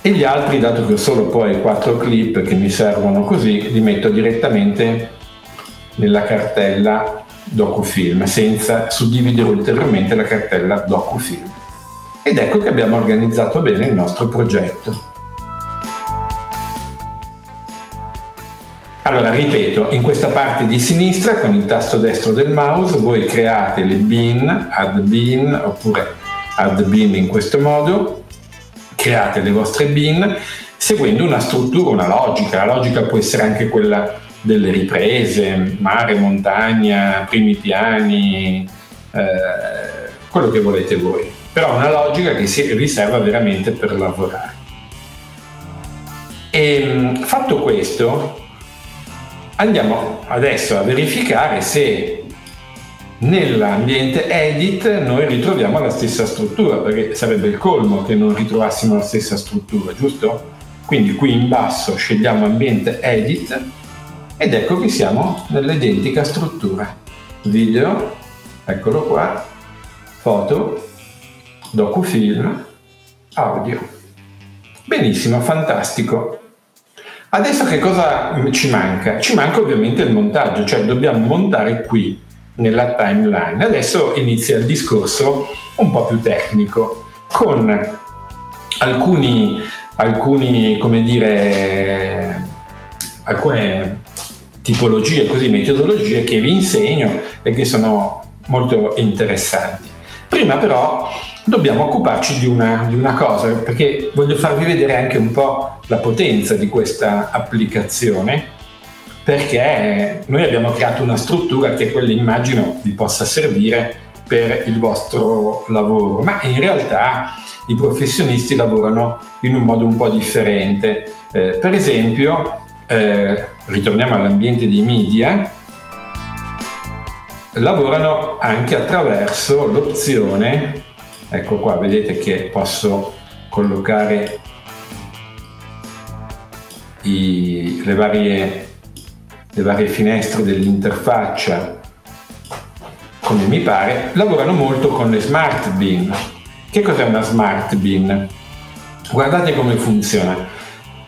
e gli altri, dato che ho solo poi 4 clip che mi servono così, li metto direttamente nella cartella docufilm, senza suddividere ulteriormente la cartella docufilm. Ed ecco che abbiamo organizzato bene il nostro progetto. Allora, ripeto, in questa parte di sinistra con il tasto destro del mouse voi create le bin, add bin, oppure add bin in questo modo, create le vostre bin seguendo una struttura, una logica. La logica può essere anche quella delle riprese, mare, montagna, primi piani, quello che volete voi, però una logica che si riserva veramente per lavorare. E fatto questo, andiamo adesso a verificare se nell'ambiente edit noi ritroviamo la stessa struttura, perché sarebbe il colmo che non ritrovassimo la stessa struttura, giusto? Quindi qui in basso scegliamo ambiente edit ed ecco che siamo nell'identica struttura. Video, eccolo qua, foto, docufilm, audio. Benissimo, fantastico. Adesso che cosa ci manca? Ci manca ovviamente il montaggio, cioè dobbiamo montare qui nella timeline. Adesso inizia il discorso un po' più tecnico con alcune tipologie, così, metodologie che vi insegno e che sono molto interessanti. Prima però dobbiamo occuparci di una cosa, perché voglio farvi vedere anche un po' la potenza di questa applicazione, perché noi abbiamo creato una struttura che quella immagino vi possa servire per il vostro lavoro, ma in realtà i professionisti lavorano in un modo un po' differente. Per esempio, ritorniamo all'ambiente dei media, lavorano anche attraverso l'opzione, ecco qua, vedete che posso collocare le varie finestre dell'interfaccia come mi pare. Lavorano molto con le smart bin. Che cos'è una smart bin? Guardate come funziona.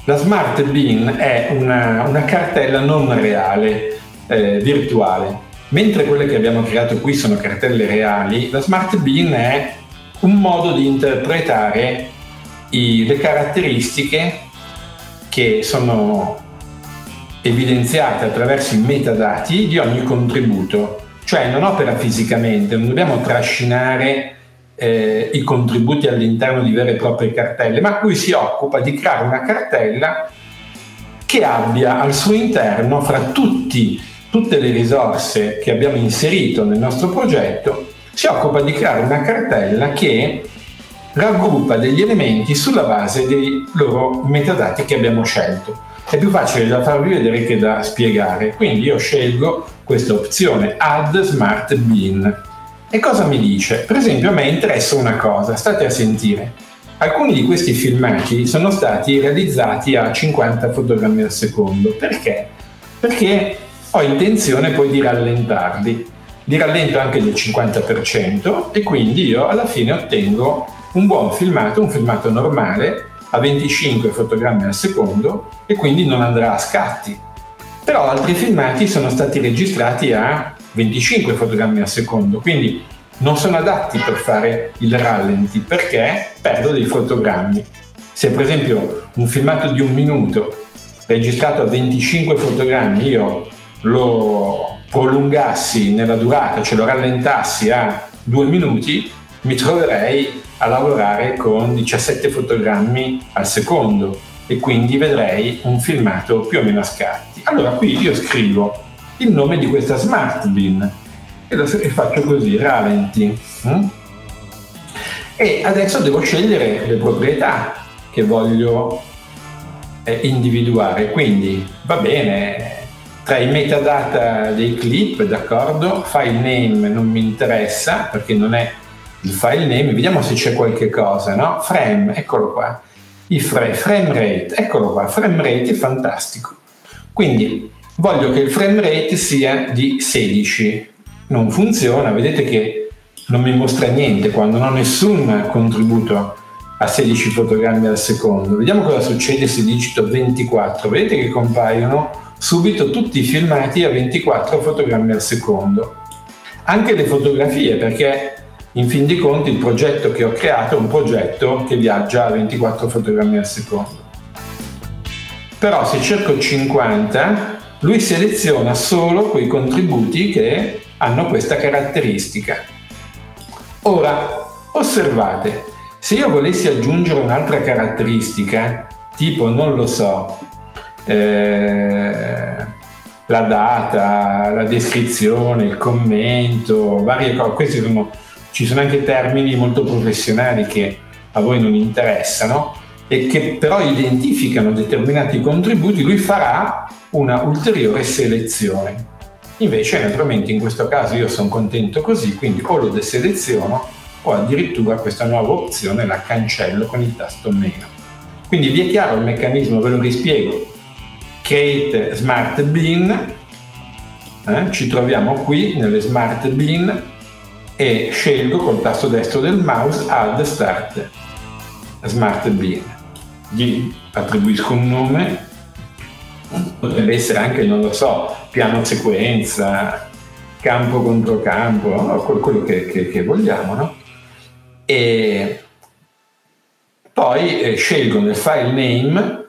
La smart bin è una cartella non reale, virtuale. Mentre quelle che abbiamo creato qui sono cartelle reali, la smart bin è un modo di interpretare le caratteristiche che sono evidenziate attraverso i metadati di ogni contributo, cioè non opera fisicamente, non dobbiamo trascinare i contributi all'interno di vere e proprie cartelle, ma qui si occupa di creare una cartella che abbia al suo interno, fra tutte le risorse che abbiamo inserito nel nostro progetto, si occupa di creare una cartella che raggruppa degli elementi sulla base dei loro metadati che abbiamo scelto. È più facile da farvi vedere che da spiegare, quindi io scelgo questa opzione Add Smart Bin. E cosa mi dice? Per esempio a me interessa una cosa, state a sentire. Alcuni di questi filmati sono stati realizzati a 50 fotogrammi al secondo. Perché? Perché ho intenzione poi di rallentarli. Li rallento anche del 50% e quindi io alla fine ottengo un buon filmato, un filmato normale, a 25 fotogrammi al secondo, e quindi non andrà a scatti. Però altri filmati sono stati registrati a 25 fotogrammi al secondo, quindi non sono adatti per fare il rallenti perché perdo dei fotogrammi. Se per esempio un filmato di un minuto registrato a 25 fotogrammi io lo prolungassi nella durata, cioè lo rallentassi a 2 minuti, mi troverei a lavorare con 17 fotogrammi al secondo e quindi vedrei un filmato più o meno a scatti. Allora qui io scrivo il nome di questa smart bin e faccio così, rallenti. E adesso devo scegliere le proprietà che voglio individuare, quindi va bene, tra i metadata dei clip, d'accordo, file name non mi interessa perché non è il file name, vediamo se c'è qualche cosa, no? Frame, eccolo qua, frame rate, eccolo qua, frame rate è fantastico, quindi voglio che il frame rate sia di 16, non funziona, vedete che non mi mostra niente quando non ho nessun contributo a 16 fotogrammi al secondo. Vediamo cosa succede se digito 24, vedete che compaiono subito tutti i filmati a 24 fotogrammi al secondo, anche le fotografie, perché in fin dei conti il progetto che ho creato è un progetto che viaggia a 24 fotogrammi al secondo. Però se cerco 50, lui seleziona solo quei contributi che hanno questa caratteristica. Ora, osservate, se io volessi aggiungere un'altra caratteristica, tipo, non lo so, la data, la descrizione, il commento, varie cose, questi sono ci sono anche termini molto professionali che a voi non interessano e che però identificano determinati contributi, lui farà una ulteriore selezione. Invece naturalmente in questo caso io sono contento così, quindi o lo deseleziono o addirittura questa nuova opzione la cancello con il tasto meno. Quindi vi è chiaro il meccanismo, ve lo rispiego. Create Smart Bean, ci troviamo qui nelle Smart Bean e scelgo col tasto destro del mouse Add Start Smart Bean. Gli attribuisco un nome, potrebbe essere anche, non lo so, piano sequenza, campo contro campo, quello che vogliamo, no? E poi scelgo nel file name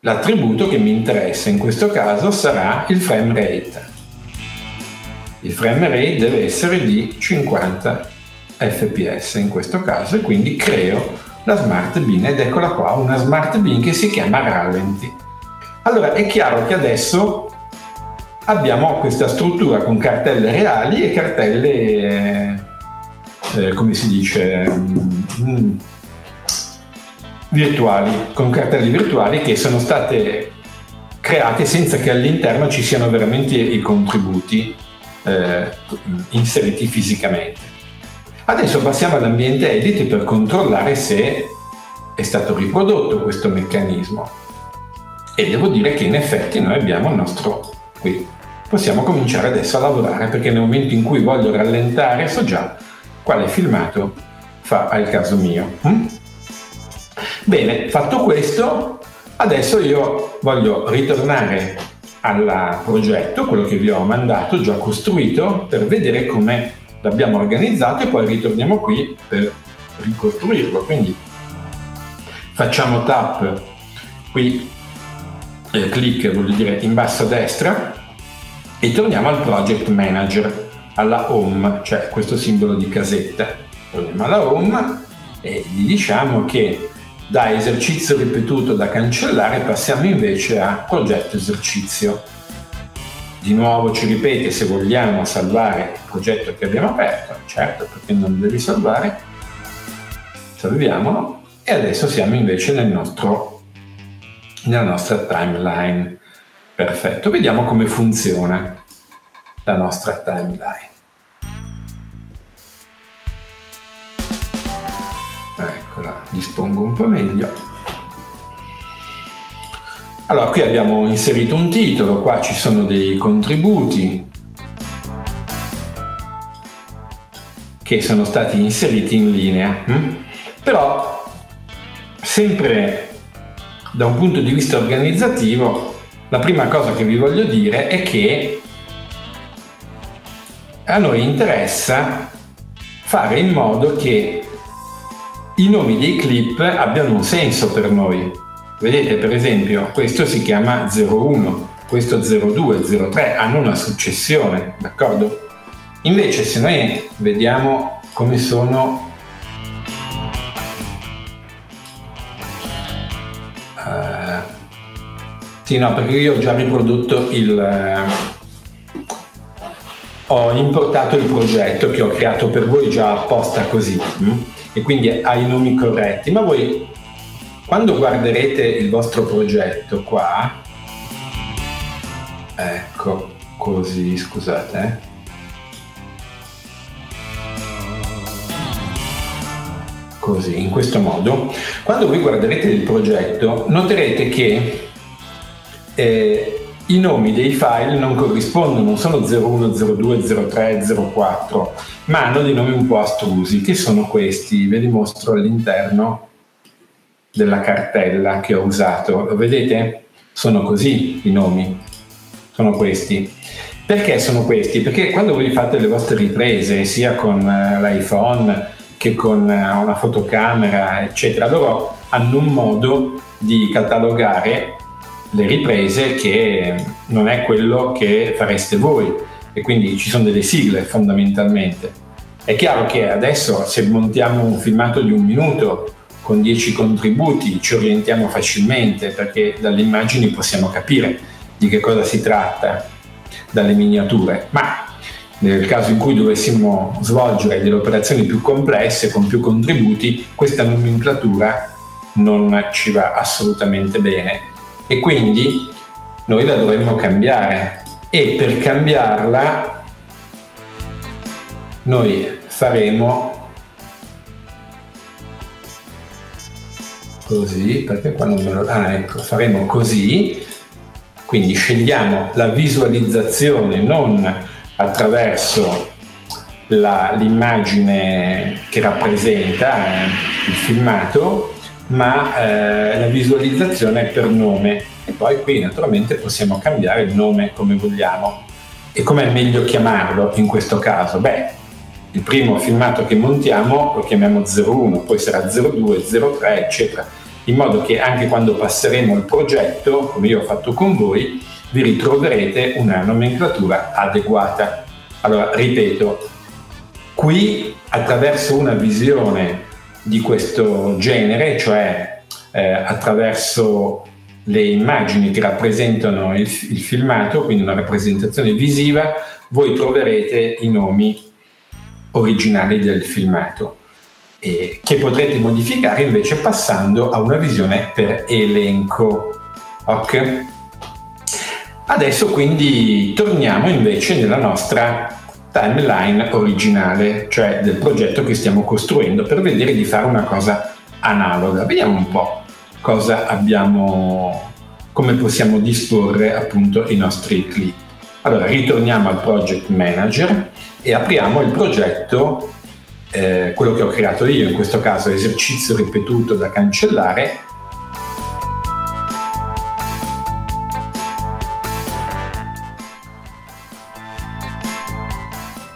l'attributo che mi interessa, in questo caso sarà il frame rate. Il frame rate deve essere di 50 fps in questo caso, e quindi creo la Smart Bean ed eccola qua, una Smart Bean che si chiama Rallenti. Allora è chiaro che adesso abbiamo questa struttura con cartelle reali e cartelle come si dice virtuali, con cartelle virtuali che sono state create senza che all'interno ci siano veramente i contributi inseriti fisicamente. Adesso passiamo all'ambiente edit per controllare se è stato riprodotto questo meccanismo, e devo dire che in effetti noi abbiamo il nostro qui. Possiamo cominciare adesso a lavorare, perché nel momento in cui voglio rallentare so già quale filmato fa al caso mio. Bene, fatto questo, adesso io voglio ritornare al progetto, quello che vi ho mandato, già costruito, per vedere come l'abbiamo organizzato, e poi ritorniamo qui per ricostruirlo. Quindi facciamo tap qui, clic, voglio dire in basso a destra, e torniamo al project manager, alla home, cioè questo simbolo di casetta. Torniamo alla home e gli diciamo che da esercizio ripetuto da cancellare passiamo invece a progetto esercizio. Di nuovo ci ripete se vogliamo salvare il progetto che abbiamo aperto, certo, perché non devi salvare, salviamolo, e adesso siamo invece nel nostro, nella nostra timeline. Perfetto, vediamo come funziona la nostra timeline. La dispongo un po' meglio. Allora qui abbiamo inserito un titolo, qua ci sono dei contributi che sono stati inseriti in linea, però sempre da un punto di vista organizzativo la prima cosa che vi voglio dire è che a noi interessa fare in modo che i nomi dei clip abbiano un senso per noi. Vedete, per esempio, questo si chiama 01, questo 02, 03, hanno una successione, d'accordo? Invece se noi vediamo come sono sì, no, perché io ho già riprodotto il ho importato il progetto che ho creato per voi già apposta così, e quindi ha i nomi corretti, ma voi quando guarderete il vostro progetto qua, ecco così, scusate, così, in questo modo, quando voi guarderete il progetto noterete che i nomi dei file non corrispondono, non sono 01, 02, 03, 04, ma hanno dei nomi un po' astrusi, che sono questi, ve li mostro all'interno della cartella che ho usato. Vedete? Sono così i nomi, sono questi. Perché sono questi? Perché quando voi fate le vostre riprese, sia con l'iPhone che con una fotocamera, eccetera, loro hanno un modo di catalogare le riprese che non è quello che fareste voi, e quindi ci sono delle sigle fondamentalmente. È chiaro che adesso se montiamo un filmato di 1 minuto con 10 contributi ci orientiamo facilmente, perché dalle immagini possiamo capire di che cosa si tratta, dalle miniature, ma nel caso in cui dovessimo svolgere delle operazioni più complesse con più contributi, questa nomenclatura non ci va assolutamente bene e quindi noi la dovremmo cambiare, e per cambiarla noi faremo così, perché qua non me lo... Ah, ecco, faremo così, quindi scegliamo la visualizzazione non attraverso l'immagine che rappresenta il filmato, ma la visualizzazione per nome, e poi qui naturalmente possiamo cambiare il nome come vogliamo. E com'è meglio chiamarlo in questo caso? Beh, il primo filmato che montiamo lo chiamiamo 01, poi sarà 02, 03 eccetera, in modo che anche quando passeremo il progetto, come io ho fatto con voi, vi ritroverete una nomenclatura adeguata. Allora, ripeto, qui attraverso una visione di questo genere, cioè attraverso le immagini che rappresentano il filmato, quindi una rappresentazione visiva, voi troverete i nomi originali del filmato, che potrete modificare invece passando a una visione per elenco. Ok? Adesso quindi torniamo invece nella nostra timeline originale, cioè del progetto che stiamo costruendo, per vedere di fare una cosa analoga. Vediamo un po' cosa abbiamo, come possiamo disporre appunto i nostri clip. Allora, ritorniamo al project manager e apriamo il progetto, quello che ho creato io, in questo caso esercizio ripetuto da cancellare.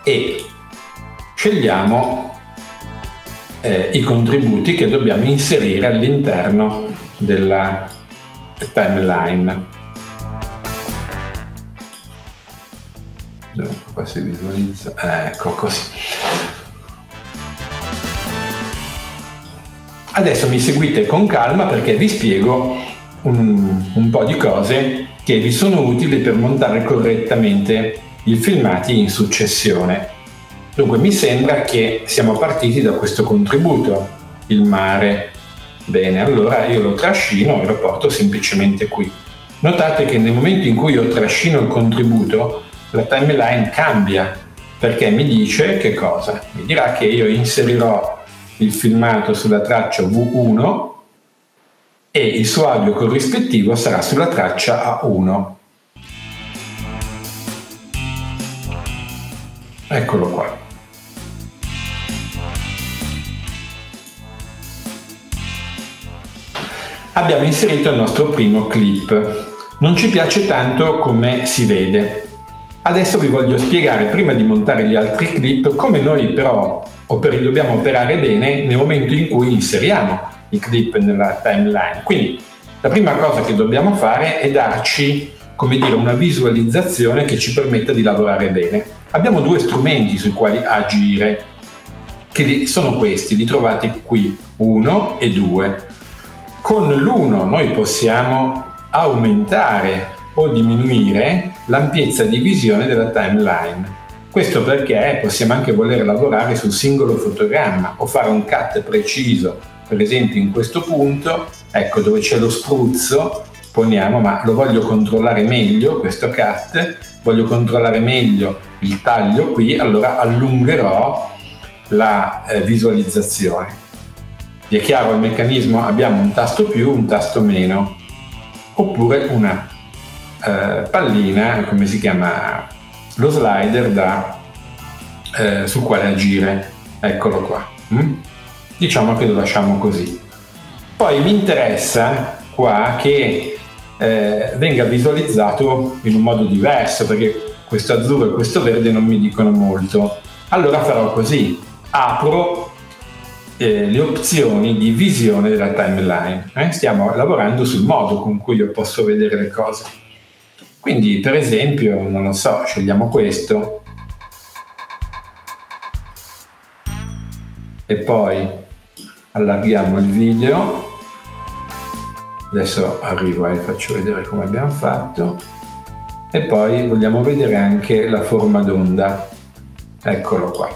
E scegliamo i contributi che dobbiamo inserire all'interno della timeline. Qua si visualizza, ecco, così. Adesso mi seguite con calma, perché vi spiego un po' di cose che vi sono utili per montare correttamente i filmati in successione. Dunque, mi sembra che siamo partiti da questo contributo, il mare. Bene, allora io lo trascino e lo porto semplicemente qui. Notate che nel momento in cui io trascino il contributo, la timeline cambia, perché mi dice che cosa? Mi dirà che io inserirò il filmato sulla traccia V1 e il suo audio corrispettivo sarà sulla traccia A1. Eccolo qua. Abbiamo inserito il nostro primo clip. Non ci piace tanto come si vede. Adesso vi voglio spiegare, prima di montare gli altri clip, come noi però dobbiamo operare bene nel momento in cui inseriamo i clip nella timeline. Quindi la prima cosa che dobbiamo fare è darci, come dire, una visualizzazione che ci permetta di lavorare bene. Abbiamo due strumenti sui quali agire, che sono questi, li trovate qui, 1 e 2. Con l'1 noi possiamo aumentare o diminuire l'ampiezza di visione della timeline. Questo perché possiamo anche voler lavorare sul singolo fotogramma o fare un cut preciso, per esempio in questo punto, ecco dove c'è lo spruzzo, poniamo, ma lo voglio controllare meglio questo cut, voglio controllare meglio il taglio qui, allora allungherò la visualizzazione. Vi è chiaro il meccanismo? Abbiamo un tasto più, un tasto meno, oppure una pallina, come si chiama, lo slider sul quale agire, eccolo qua. Diciamo che lo lasciamo così. Poi mi interessa qua che venga visualizzato in un modo diverso, perché questo azzurro e questo verde non mi dicono molto. Allora farò così, apro le opzioni di visione della timeline. Stiamo lavorando sul modo con cui io posso vedere le cose, quindi per esempio, non lo so, scegliamo questo e poi allarghiamo il video. Adesso arrivo e faccio vedere come abbiamo fatto, e poi vogliamo vedere anche la forma d'onda. Eccolo qua.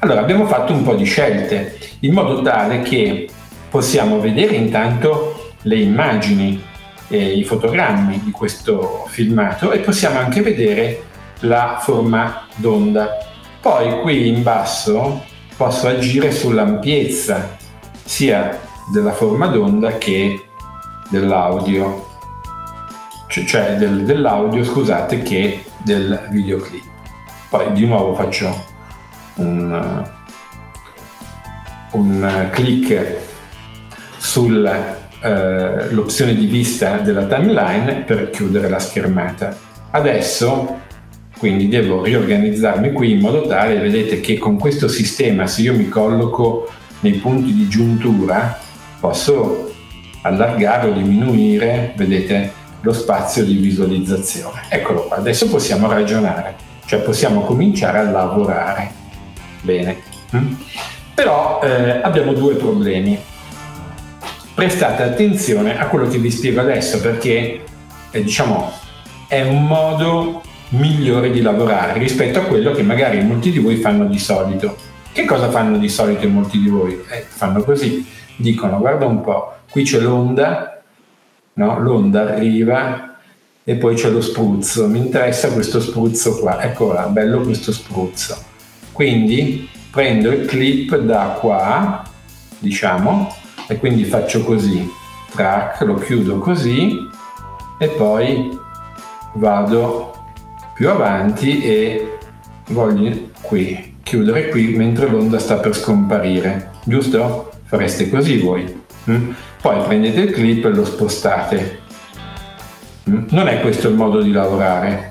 Allora abbiamo fatto un po' di scelte in modo tale che possiamo vedere intanto le immagini e i fotogrammi di questo filmato e possiamo anche vedere la forma d'onda. Poi qui in basso posso agire sull'ampiezza sia della forma d'onda che dell'audio, cioè dell'audio, scusate, che del videoclip. Poi di nuovo faccio un clic sull'opzione di vista della timeline per chiudere la schermata. Adesso quindi devo riorganizzarmi qui in modo tale, vedete che con questo sistema, se io mi colloco nei punti di giuntura, posso allargare o diminuire, vedete, lo spazio di visualizzazione. Eccolo qua, adesso possiamo ragionare, cioè possiamo cominciare a lavorare. Bene, però abbiamo due problemi. Prestate attenzione a quello che vi spiego adesso, perché diciamo è un modo migliore di lavorare rispetto a quello che magari molti di voi fanno di solito. Che cosa fanno di solito molti di voi? Fanno così, dicono guarda un po', qui c'è l'onda, no? L'onda arriva e poi c'è lo spruzzo, mi interessa questo spruzzo qua, ecco là, bello questo spruzzo, quindi prendo il clip da qua, diciamo, e quindi faccio così, track, lo chiudo così e poi vado più avanti e voglio qui chiudere qui mentre l'onda sta per scomparire, giusto? Fareste così voi. Poi prendete il clip e lo spostate. Non è questo il modo di lavorare,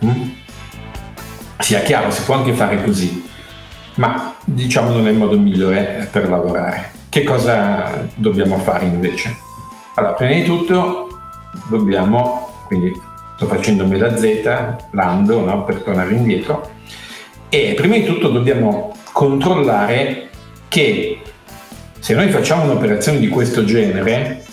sia chiaro, si può anche fare così, ma diciamo non è il modo migliore per lavorare. Che cosa dobbiamo fare invece? Allora, prima di tutto dobbiamo, quindi sto facendomi la Z, lando, no? Per tornare indietro, e prima di tutto dobbiamo controllare che se noi facciamo un'operazione di questo genere,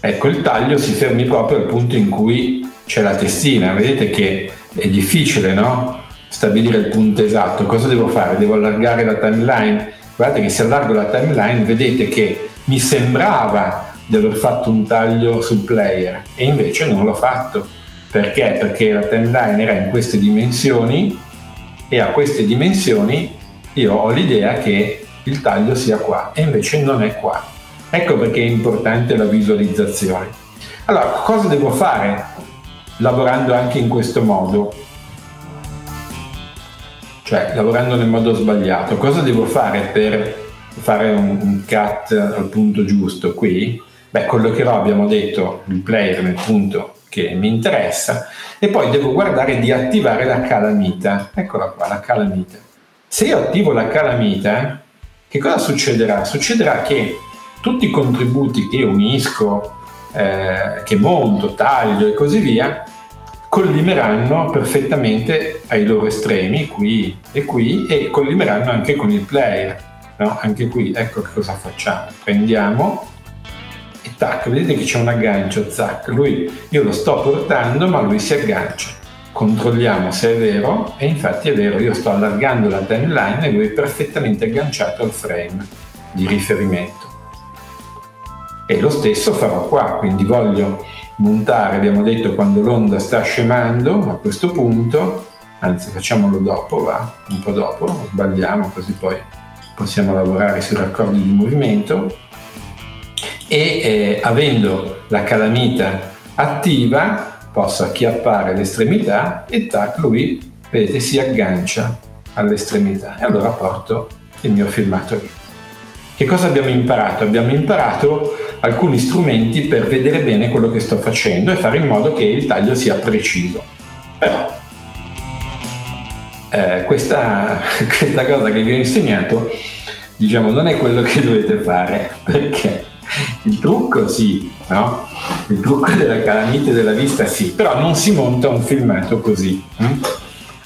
ecco, il taglio si fermi proprio al punto in cui c'è la testina. Vedete che è difficile, no? Stabilire il punto esatto. Cosa devo fare? Devo allargare la timeline. Guardate che se allargo la timeline vedete che mi sembrava di aver fatto un taglio sul player e invece non l'ho fatto. Perché? Perché la timeline era in queste dimensioni e a queste dimensioni io ho l'idea che il taglio sia qua e invece non è qua. Ecco perché è importante la visualizzazione. Allora, cosa devo fare lavorando anche in questo modo? Cioè, lavorando nel modo sbagliato. Cosa devo fare per fare un cut al punto giusto qui? Beh, collocherò, abbiamo detto, il player nel punto che mi interessa e poi devo guardare di attivare la calamita. Eccola qua, la calamita. Se io attivo la calamita, che cosa succederà? Succederà che tutti i contributi che unisco, che monto, taglio e così via, collimeranno perfettamente ai loro estremi, qui, e collimeranno anche con il player, no? Anche qui, ecco che cosa facciamo. Prendiamo e tac, vedete che c'è un aggancio, zac, lui, io lo sto portando ma lui si aggancia. Controlliamo se è vero e infatti è vero, io sto allargando la timeline e lui è perfettamente agganciato al frame di riferimento. E lo stesso farò qua, quindi voglio montare, abbiamo detto, quando l'onda sta scemando, a questo punto, anzi facciamolo dopo, va, un po' dopo, sbagliamo così poi possiamo lavorare sui raccordi di movimento e avendo la calamita attiva posso acchiappare l'estremità e tac, lui, vedete, si aggancia all'estremità e allora porto il mio filmato lì. Che cosa abbiamo imparato? Abbiamo imparato alcuni strumenti per vedere bene quello che sto facendo e fare in modo che il taglio sia preciso. Però questa cosa che vi ho insegnato, diciamo, non è quello che dovete fare, perché il trucco sì, no? Il trucco della calamita della vista sì, però non si monta un filmato così,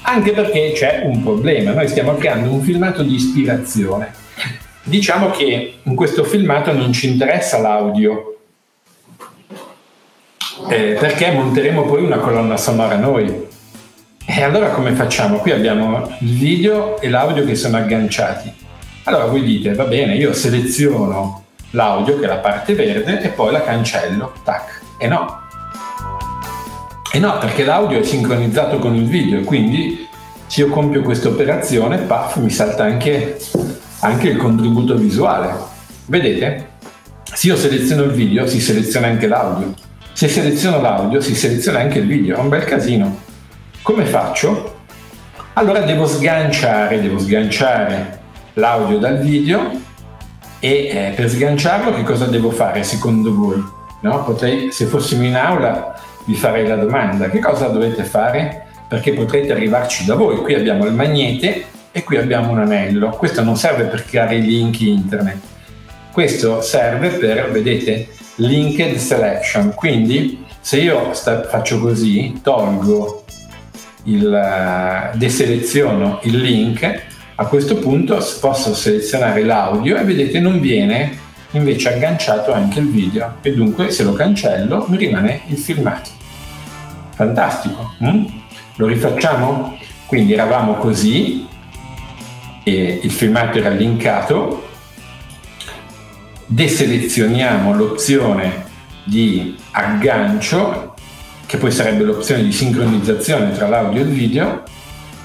anche perché c'è un problema. Noi stiamo creando un filmato di ispirazione, diciamo che in questo filmato non ci interessa l'audio, perché monteremo poi una colonna sonora noi E allora come facciamo? Qui abbiamo il video e l'audio che sono agganciati. Allora voi dite, va bene, io seleziono l'audio, che è la parte verde, e poi la cancello, tac. E no. E no, perché l'audio è sincronizzato con il video, e quindi se io compio questa operazione, paf, mi salta anche il contributo visuale. Vedete? Se io seleziono il video, si seleziona anche l'audio. Se seleziono l'audio, si seleziona anche il video. È un bel casino. Come faccio? Allora devo sganciare l'audio dal video, e per sganciarlo che cosa devo fare secondo voi? No? Potrei, se fossimo in aula, vi farei la domanda. Che cosa dovete fare? Perché potrete arrivarci da voi. Qui abbiamo il magnete e qui abbiamo un anello. Questo non serve per creare i link internet. Questo serve per, vedete, linked selection. Quindi se io faccio così, tolgo, deseleziono il link, a questo punto posso selezionare l'audio e vedete non viene invece agganciato anche il video, e dunque se lo cancello mi rimane il filmato. Fantastico! Lo rifacciamo? Quindi eravamo così e il filmato era linkato. Deselezioniamo l'opzione di aggancio, che poi sarebbe l'opzione di sincronizzazione tra l'audio e il video,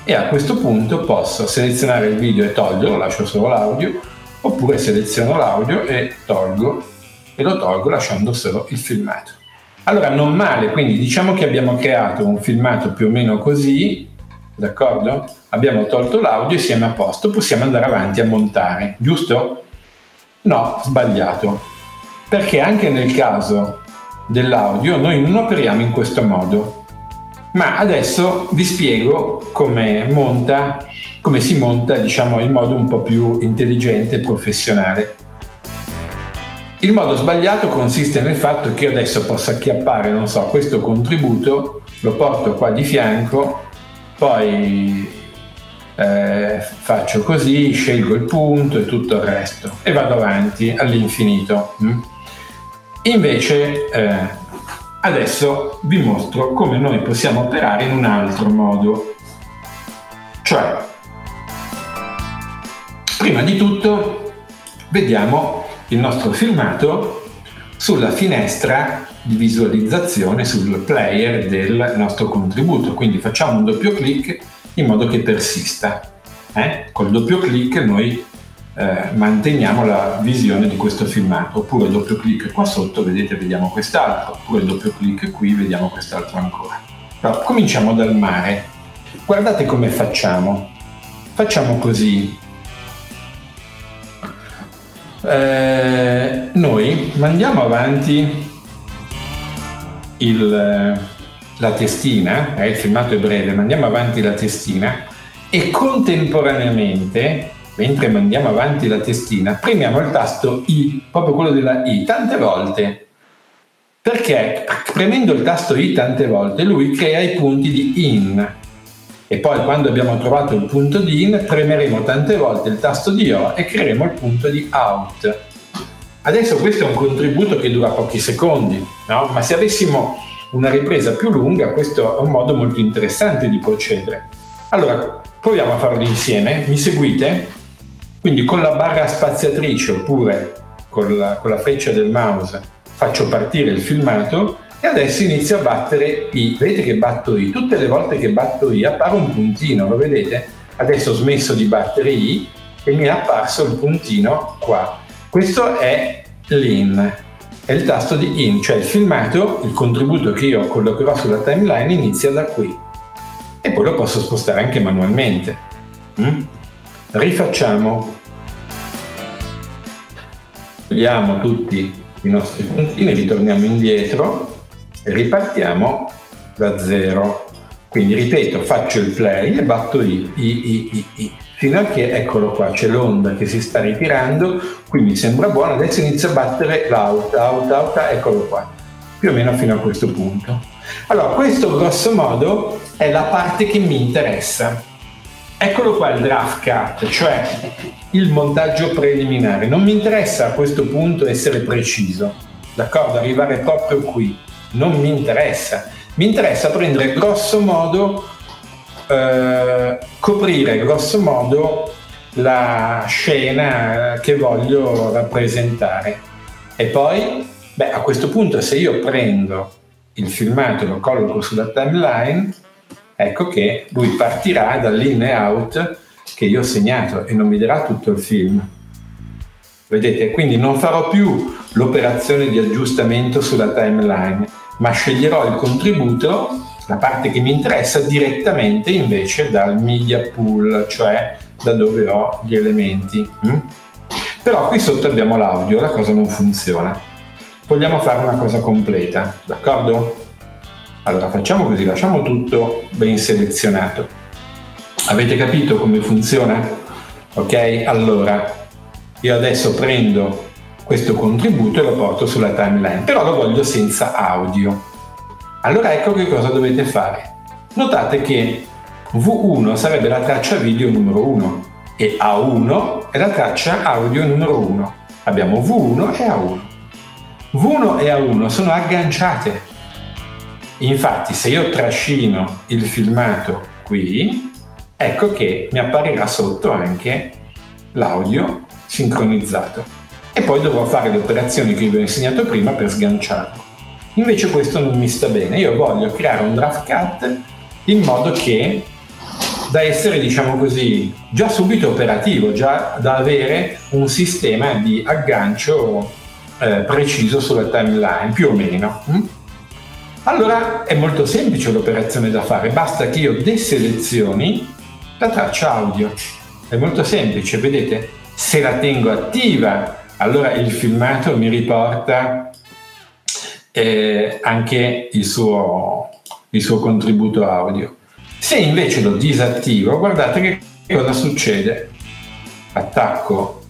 e a questo punto posso selezionare il video e toglierlo, lascio solo l'audio, oppure seleziono l'audio e lo tolgo lasciando solo il filmato. Allora non male, quindi diciamo che abbiamo creato un filmato più o meno così, d'accordo? Abbiamo tolto l'audio e siamo a posto, possiamo andare avanti a montare, giusto? No, sbagliato, perché anche nel caso dell'audio noi non operiamo in questo modo, ma adesso vi spiego come si monta, diciamo, in modo un po' più intelligente e professionale. Il modo sbagliato consiste nel fatto che io adesso posso acchiappare, non so, questo contributo, lo porto qua di fianco, poi faccio così, scelgo il punto e tutto il resto e vado avanti all'infinito. Invece adesso vi mostro come noi possiamo operare in un altro modo, cioè prima di tutto vediamo il nostro filmato sulla finestra di visualizzazione sul player del nostro contributo, quindi facciamo un doppio clic in modo che persista. Col doppio clic noi manteniamo la visione di questo filmato, oppure doppio clic qua sotto, vedete, vediamo quest'altro, oppure doppio clic qui, vediamo quest'altro ancora. Però cominciamo dal mare. Guardate come facciamo così. Noi mandiamo avanti la testina, il filmato è breve, mandiamo avanti la testina e contemporaneamente, mentre mandiamo avanti la testina, premiamo il tasto I, proprio quello della I, tante volte, perché premendo il tasto I tante volte lui crea i punti di IN, e poi quando abbiamo trovato il punto di IN premeremo tante volte il tasto di O e creeremo il punto di OUT. Adesso questo è un contributo che dura pochi secondi, no? Ma se avessimo una ripresa più lunga, questo è un modo molto interessante di procedere. Allora proviamo a farlo insieme, mi seguite? Quindi con la barra spaziatrice oppure con la freccia del mouse faccio partire il filmato e adesso inizio a battere I, vedete che batto I, tutte le volte che batto I appare un puntino, lo vedete? Adesso ho smesso di battere I e mi è apparso il puntino qua, questo è l'IN. È il tasto di IN, cioè il filmato, il contributo che io collocherò sulla timeline inizia da qui e poi lo posso spostare anche manualmente. Rifacciamo, togliamo tutti i nostri puntini, ritorniamo indietro e ripartiamo da zero. Quindi ripeto, faccio il play e batto I, fino a che, eccolo qua, c'è l'onda che si sta ritirando, qui mi sembra buono, adesso inizio a battere l'out, eccolo qua, più o meno fino a questo punto. Allora, questo grosso modo è la parte che mi interessa. Eccolo qua il draft cut, cioè il montaggio preliminare. Non mi interessa a questo punto essere preciso, d'accordo? Arrivare proprio qui, non mi interessa. Mi interessa prendere grosso modo coprire grosso modo la scena che voglio rappresentare. E poi, beh, a questo punto, se io prendo il filmato e lo colloco sulla timeline, ecco che lui partirà dall'in e out che io ho segnato e non mi darà tutto il film. Vedete? Quindi non farò più l'operazione di aggiustamento sulla timeline, ma sceglierò il contributo, la parte che mi interessa, direttamente invece dal media pool, cioè da dove ho gli elementi. Però qui sotto abbiamo l'audio, la cosa non funziona. Vogliamo fare una cosa completa, d'accordo? Allora facciamo così, lasciamo tutto ben selezionato. Avete capito come funziona? Ok? Allora io adesso prendo questo contributo e lo porto sulla timeline, però lo voglio senza audio. Allora ecco che cosa dovete fare. Notate che V1 sarebbe la traccia video numero 1 e A1 è la traccia audio numero 1. Abbiamo V1 e A1. V1 e A1 sono agganciate. Infatti se io trascino il filmato qui, ecco che mi apparirà sotto anche l'audio sincronizzato. E poi dovrò fare le operazioni che vi ho insegnato prima per sganciarlo. Invece questo non mi sta bene, io voglio creare un draft cut in modo che da essere, diciamo così, già subito operativo, già da avere un sistema di aggancio preciso sulla timeline, più o meno. Allora è molto semplice l'operazione da fare, basta che io deselezioni la traccia audio. È molto semplice, vedete? Se la tengo attiva, allora il filmato mi riporta anche il suo contributo audio. Se invece lo disattivo, guardate che cosa succede. Attacco,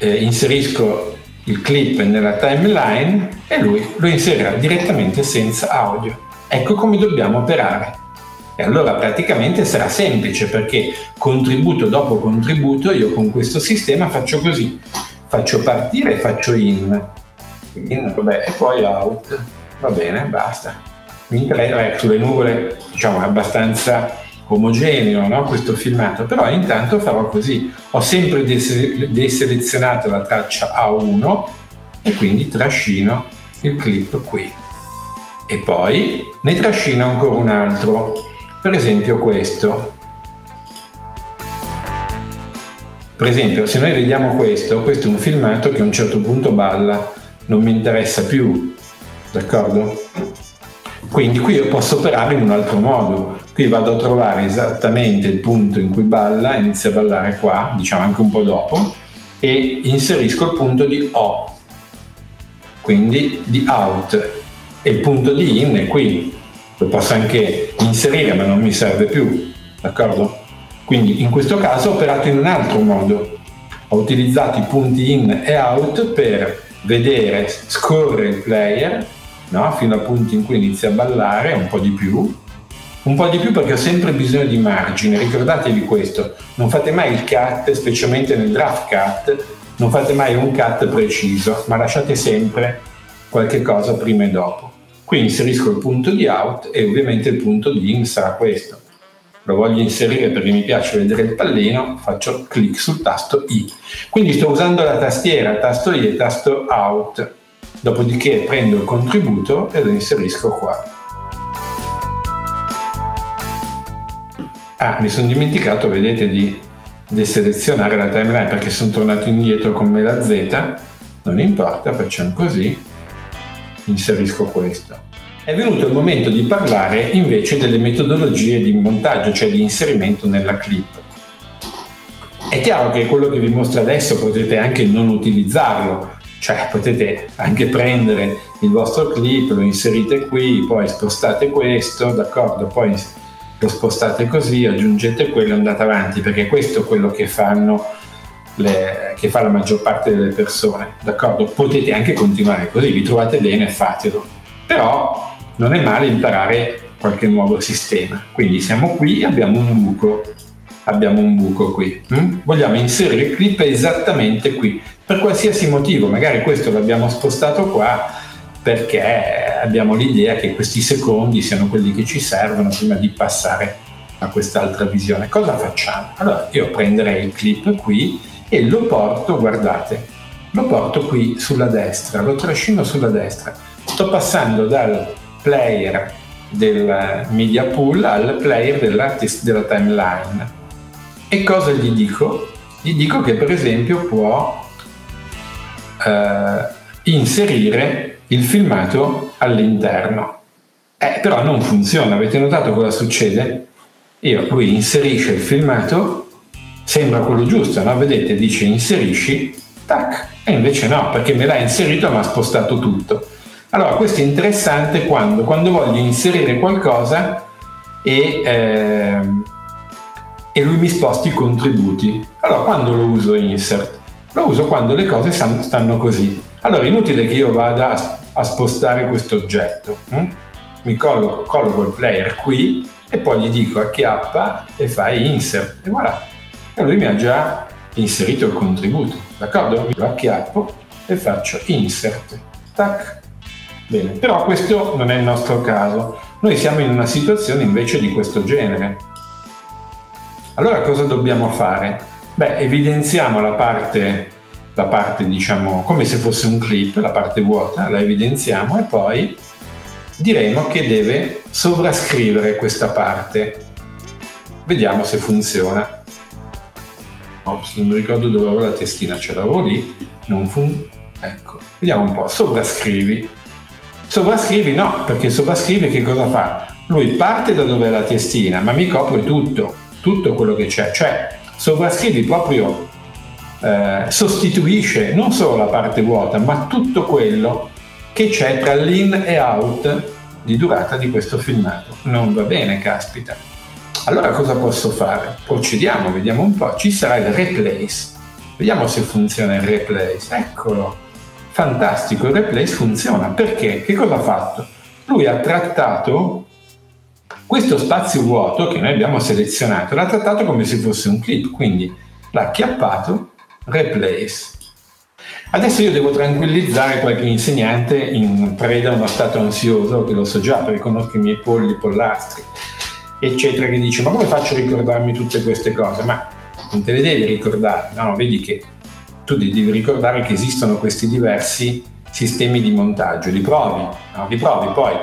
inserisco il clip nella timeline e lui lo inserirà direttamente senza audio. Ecco come dobbiamo operare. E allora praticamente sarà semplice, perché contributo dopo contributo io con questo sistema faccio così. Faccio partire e faccio in vabbè, e poi out, va bene, basta. Sulle nuvole, diciamo, è abbastanza omogeneo, no, questo filmato, però intanto farò così. Ho sempre deselezionato la traccia A1 e quindi trascino il clip qui. E poi ne trascino ancora un altro, per esempio questo. Per esempio, se noi vediamo questo è un filmato che a un certo punto balla, non mi interessa più, d'accordo? Quindi qui io posso operare in un altro modo, qui vado a trovare esattamente il punto in cui balla, inizia a ballare qua, diciamo anche un po' dopo, e inserisco il punto di O, quindi di out, e il punto di in è qui, lo posso anche inserire ma non mi serve più, d'accordo? Quindi in questo caso ho operato in un altro modo, ho utilizzato i punti in e out per vedere scorrere il player, no? Fino al punto in cui inizia a ballare, un po' di più perché ho sempre bisogno di margine, ricordatevi questo, non fate mai il cut, specialmente nel draft cut, non fate mai un cut preciso, ma lasciate sempre qualche cosa prima e dopo. Qui inserisco il punto di out e ovviamente il punto di in sarà questo. Lo voglio inserire perché mi piace vedere il pallino, faccio clic sul tasto I. Quindi sto usando la tastiera, tasto I e tasto out. Dopodiché prendo il contributo e lo inserisco qua. Ah, mi sono dimenticato, vedete, di deselezionare la timeline perché sono tornato indietro con me la Z. Non importa, facciamo così. Inserisco questo. È venuto il momento di parlare invece delle metodologie di montaggio, cioè di inserimento nella clip. È chiaro che quello che vi mostro adesso potete anche non utilizzarlo, cioè potete anche prendere il vostro clip, lo inserite qui, poi spostate questo, d'accordo? Poi lo spostate così, aggiungete quello e andate avanti, perché questo è quello che fa la maggior parte delle persone, d'accordo? Potete anche continuare così, vi trovate bene, fatelo. Però non è male imparare qualche nuovo sistema. Quindi siamo qui, abbiamo un buco qui. Vogliamo inserire il clip esattamente qui, per qualsiasi motivo, magari questo l'abbiamo spostato qua perché abbiamo l'idea che questi secondi siano quelli che ci servono prima di passare a quest'altra visione. Cosa facciamo? Allora io prenderei il clip qui e lo porto, guardate, lo porto qui sulla destra, lo trascino sulla destra. Sto passando dal player del media pool al player dell'artist della timeline. E cosa gli dico? Gli dico che per esempio può inserire il filmato all'interno. Però non funziona, avete notato cosa succede? Io qui inserisce il filmato, sembra quello giusto, no? Vedete, dice inserisci, tac, e invece no, perché me l'ha inserito ma ha spostato tutto. Allora questo è interessante quando voglio inserire qualcosa e lui mi sposti i contributi. Allora quando lo uso insert? Lo uso quando le cose stanno così. Allora è inutile che io vada a spostare questo oggetto. Mi colloco il player qui e poi gli dico H e fai insert e voilà, e lui mi ha già inserito il contributo, d'accordo? Lo acchiappo e faccio insert, tac, bene. Però questo non è il nostro caso, noi siamo in una situazione invece di questo genere. Allora cosa dobbiamo fare? Beh, evidenziamo la parte diciamo come se fosse un clip, la parte vuota la evidenziamo e poi diremo che deve sovrascrivere questa parte. Vediamo se funziona. Ops, non mi ricordo dove avevo la testina, ce l'avevo lì, non funziona. Ecco, vediamo un po', sovrascrivi. Sovrascrivi no, perché sovrascrivi che cosa fa? Lui parte da dove è la testina, ma mi copre tutto quello che c'è, cioè sovrascrivi proprio sostituisce non solo la parte vuota, ma tutto quello che c'è tra l'in e out di durata di questo filmato. Non va bene, caspita. Allora cosa posso fare? Procediamo, vediamo un po', ci sarà il replace, vediamo se funziona il replace. Eccolo, fantastico, il replace funziona. Perché? Che cosa ha fatto? Lui ha trattato questo spazio vuoto che noi abbiamo selezionato, l'ha trattato come se fosse un clip, quindi l'ha acchiappato, replace. Adesso io devo tranquillizzare qualche insegnante in preda a uno stato ansioso, che lo so già perché conosco i miei pollastri, eccetera, che dice: ma come faccio a ricordarmi tutte queste cose? Ma non te le devi ricordare, no? Vedi che tu devi ricordare che esistono questi diversi sistemi di montaggio, li provi, no? Li provi, poi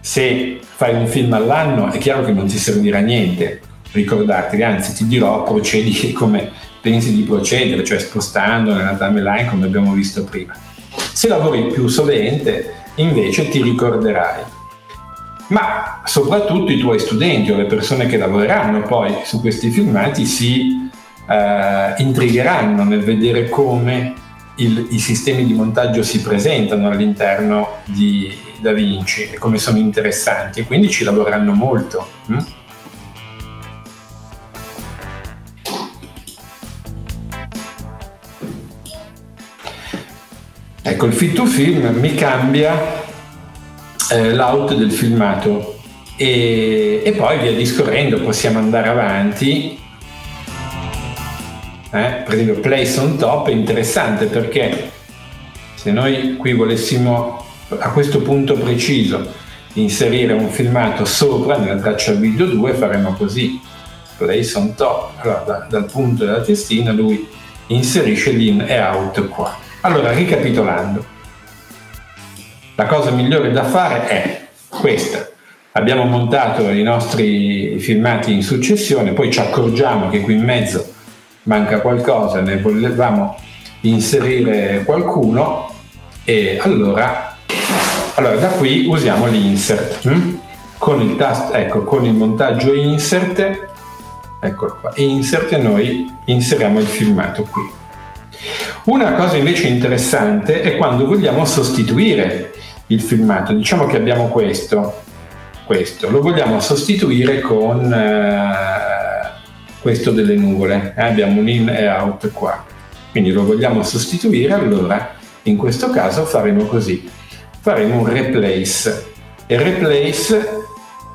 se fai un film all'anno è chiaro che non ti servirà niente ricordarteli, anzi ti dirò procedi come pensi di procedere, cioè spostando nella timeline come abbiamo visto prima. Se lavori più sovente invece ti ricorderai, ma soprattutto i tuoi studenti o le persone che lavoreranno poi su questi filmati si intrigheranno nel vedere come i sistemi di montaggio si presentano all'interno di DaVinci e come sono interessanti, e quindi ci lavoreranno molto. Ecco, il fit to film mi cambia l'out del filmato e poi via discorrendo possiamo andare avanti. Per esempio place on top è interessante, perché se noi qui volessimo a questo punto preciso inserire un filmato sopra nella traccia video 2, faremo così, place on top. Allora dal punto della testina lui inserisce l'in e out qua. Allora, ricapitolando, la cosa migliore da fare è questa. Abbiamo montato i nostri filmati in successione, poi ci accorgiamo che qui in mezzo manca qualcosa, ne volevamo inserire qualcuno e allora da qui usiamo l'insert. Con il tasto, ecco, con il montaggio insert, eccolo qua, insert, e noi inseriamo il filmato qui. Una cosa invece interessante è quando vogliamo sostituire il filmato. Diciamo che abbiamo questo lo vogliamo sostituire con questo delle nuvole, abbiamo un in e out qua, quindi lo vogliamo sostituire. Allora in questo caso faremo così, faremo un replace, e replace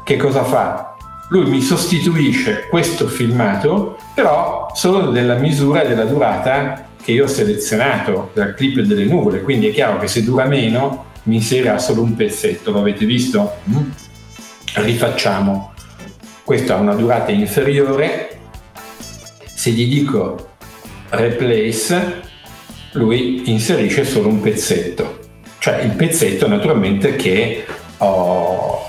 che cosa fa? Lui mi sostituisce questo filmato, però solo della misura e della durata che io ho selezionato dal clip delle nuvole, quindi è chiaro che se dura meno mi inserirà solo un pezzetto. L'avete visto? Rifacciamo, Questo ha una durata inferiore. Se gli dico replace, lui inserisce solo un pezzetto, cioè il pezzetto naturalmente che ho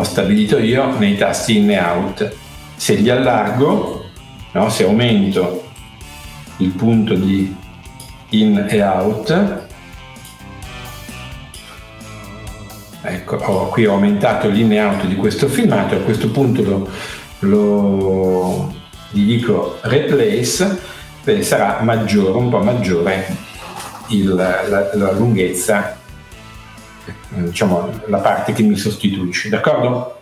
stabilito io nei tasti in e out. Se gli allargo, no, se aumento il punto di in e out, ecco, qui ho aumentato l'in e out di questo filmato. A questo punto gli dico replace, sarà maggiore, un po' maggiore la lunghezza, diciamo la parte che mi sostituisce, d'accordo?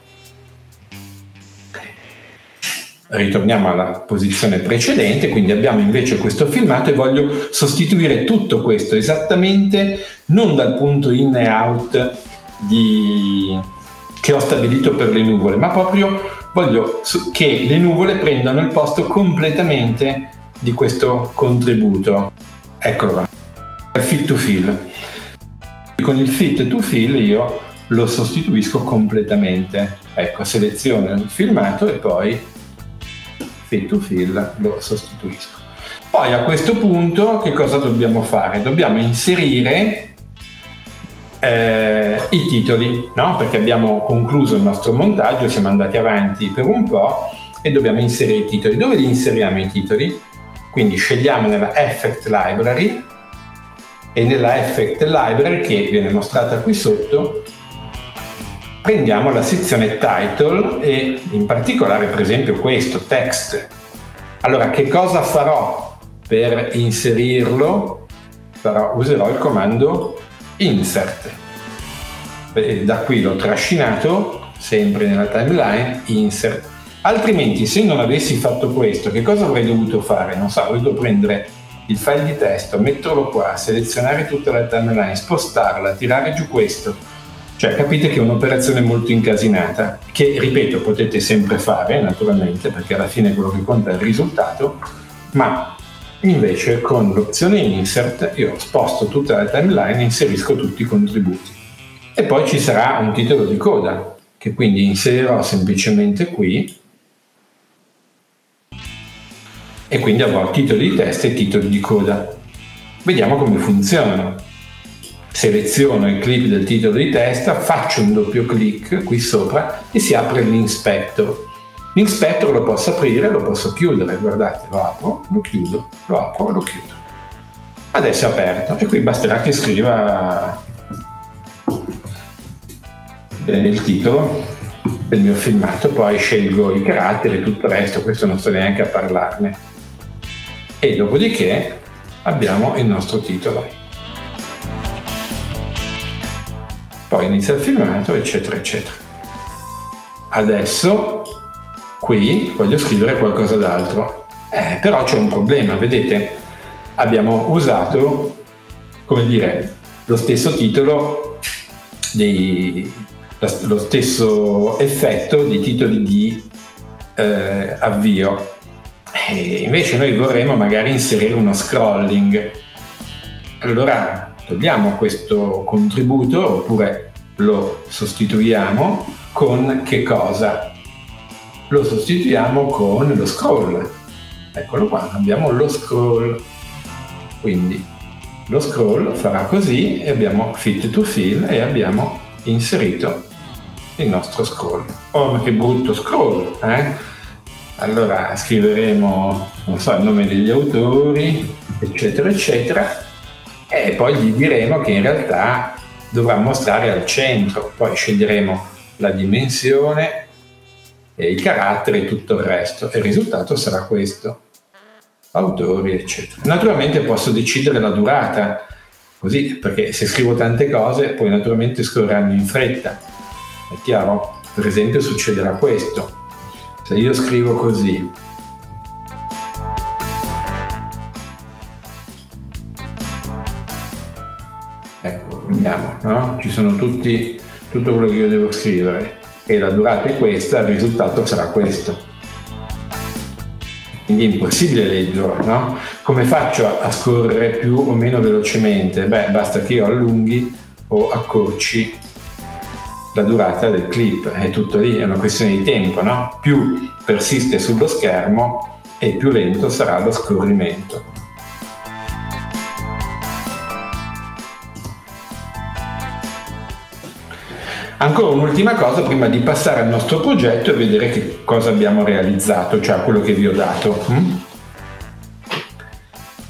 Ritorniamo alla posizione precedente, quindi abbiamo invece questo filmato e voglio sostituire tutto questo esattamente non dal punto in e out che ho stabilito per le nuvole, ma proprio voglio che le nuvole prendano il posto completamente di questo contributo. Eccolo qua, fit to fill. Con il fit to fill io lo sostituisco completamente. Ecco, seleziono il filmato e poi fit to fill lo sostituisco. Poi a questo punto che cosa dobbiamo fare? Dobbiamo inserire i titoli, no? Perché abbiamo concluso il nostro montaggio, siamo andati avanti per un po' e dobbiamo inserire i titoli. Dove li inseriamo i titoli? Quindi scegliamo nella Effect Library, e nella Effect Library, che viene mostrata qui sotto, prendiamo la sezione Title e in particolare per esempio questo, Text. Allora, che cosa farò per inserirlo? Userò il comando Insert. Da qui l'ho trascinato, sempre nella timeline, Insert. Altrimenti, se non avessi fatto questo, che cosa avrei dovuto fare? Non so, avrei dovuto prendere il file di testo, metterlo qua, selezionare tutta la timeline, spostarla, tirare giù questo. Cioè, capite che è un'operazione molto incasinata, che, ripeto, potete sempre fare, naturalmente, perché alla fine quello che conta è il risultato, ma invece con l'opzione Insert io sposto tutta la timeline e inserisco tutti i contributi. E poi ci sarà un titolo di coda, che quindi inserirò semplicemente qui, e quindi avrò titoli di testa e titoli di coda. Vediamo come funzionano. Seleziono il clip del titolo di testa, faccio un doppio clic qui sopra e si apre l'inspector. L'inspector lo posso aprire, lo posso chiudere, guardate, lo apro, lo chiudo, lo apro, lo chiudo. Adesso è aperto e qui basterà che scriva il titolo del mio filmato, poi scelgo i caratteri e tutto il resto, questo non sto neanche a parlarne. E dopodiché abbiamo il nostro titolo. Poi inizia il filmato, eccetera, eccetera. Adesso qui voglio scrivere qualcosa d'altro. Però c'è un problema, vedete? Abbiamo usato, come dire, lo stesso titolo lo stesso effetto dei titoli di avvio. E invece noi vorremmo magari inserire uno scrolling. Allora togliamo questo contributo oppure lo sostituiamo con che cosa? Lo sostituiamo con lo scroll. Eccolo qua, abbiamo lo scroll. Quindi lo scroll farà così e abbiamo fit to fill e abbiamo inserito il nostro scroll. Oh, ma che brutto scroll, eh? Allora scriveremo, non so, il nome degli autori, eccetera eccetera, e poi gli diremo che in realtà dovrà mostrare al centro. Poi sceglieremo la dimensione e i caratteri e tutto il resto e il risultato sarà questo, autori eccetera. Naturalmente posso decidere la durata, così, perché se scrivo tante cose poi naturalmente scorreranno in fretta, è chiaro? Per esempio succederà questo, se io scrivo così ecco, vediamo, no? Ci sono tutto quello che io devo scrivere e la durata è questa, il risultato sarà questo, quindi è impossibile leggerlo, no? Come faccio a scorrere più o meno velocemente? Beh, basta che io allunghi o accorci la durata del clip. È tutto lì, è una questione di tempo, no? Più persiste sullo schermo e più lento sarà lo scorrimento. Ancora un'ultima cosa prima di passare al nostro progetto e vedere che cosa abbiamo realizzato, cioè quello che vi ho dato.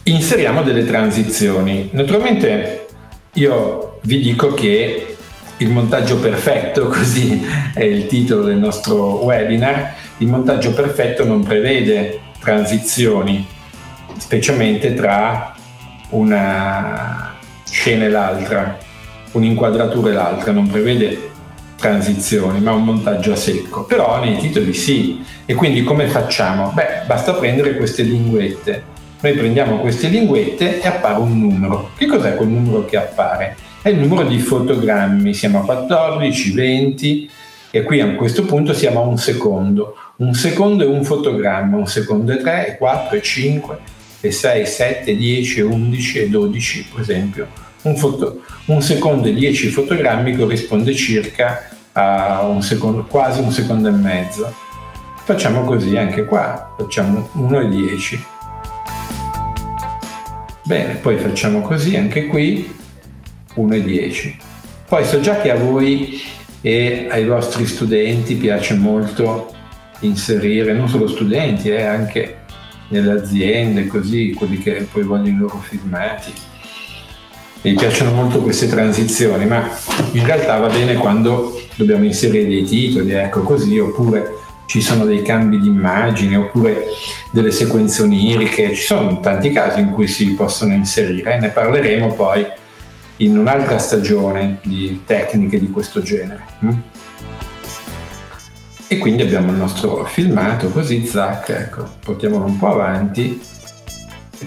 Inseriamo delle transizioni. Naturalmente io vi dico che il montaggio perfetto, così è il titolo del nostro webinar, il montaggio perfetto non prevede transizioni, specialmente tra una scena e l'altra, un'inquadratura e l'altra, non prevede transizioni, ma un montaggio a secco. Però nei titoli sì. E quindi come facciamo? Beh, basta prendere queste linguette. Noi prendiamo queste linguette e appare un numero. Che cos'è quel numero che appare? È il numero di fotogrammi, siamo a 14, 20 e qui a questo punto siamo a un secondo. Un secondo è un fotogramma, un secondo è 3, è 4, è 5, è 6, 7, 10, 11 e 12 per esempio. Un secondo e 10 fotogrammi corrisponde circa a un secondo, quasi un secondo e mezzo. Facciamo così anche qua, facciamo 1 e 10. Bene, poi facciamo così anche qui, 1 e 10. Poi so già che a voi e ai vostri studenti piace molto inserire, non solo studenti, anche nelle aziende, così, quelli che poi vogliono i loro filmati. Mi piacciono molto queste transizioni, ma in realtà va bene quando dobbiamo inserire dei titoli, ecco così, oppure ci sono dei cambi di immagine, oppure delle sequenze oniriche, ci sono tanti casi in cui si possono inserire, ne parleremo poi in un'altra stagione di tecniche di questo genere. E quindi abbiamo il nostro filmato, così zac, ecco, portiamolo un po' avanti,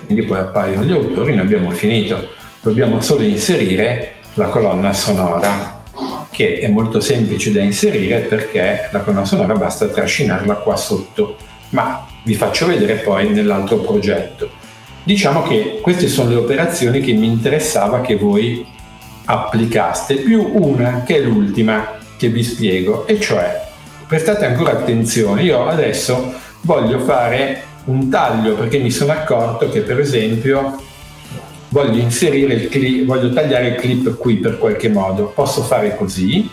quindi poi appaiono gli autori, noi abbiamo finito. Dobbiamo solo inserire la colonna sonora, che è molto semplice da inserire perché la colonna sonora basta trascinarla qua sotto, ma vi faccio vedere poi nell'altro progetto. Diciamo che queste sono le operazioni che mi interessava che voi applicaste, più una che è l'ultima che vi spiego, e cioè prestate ancora attenzione. Io adesso voglio fare un taglio perché mi sono accorto che per esempio voglio inserire il clip, voglio tagliare il clip qui per qualche modo. Posso fare così,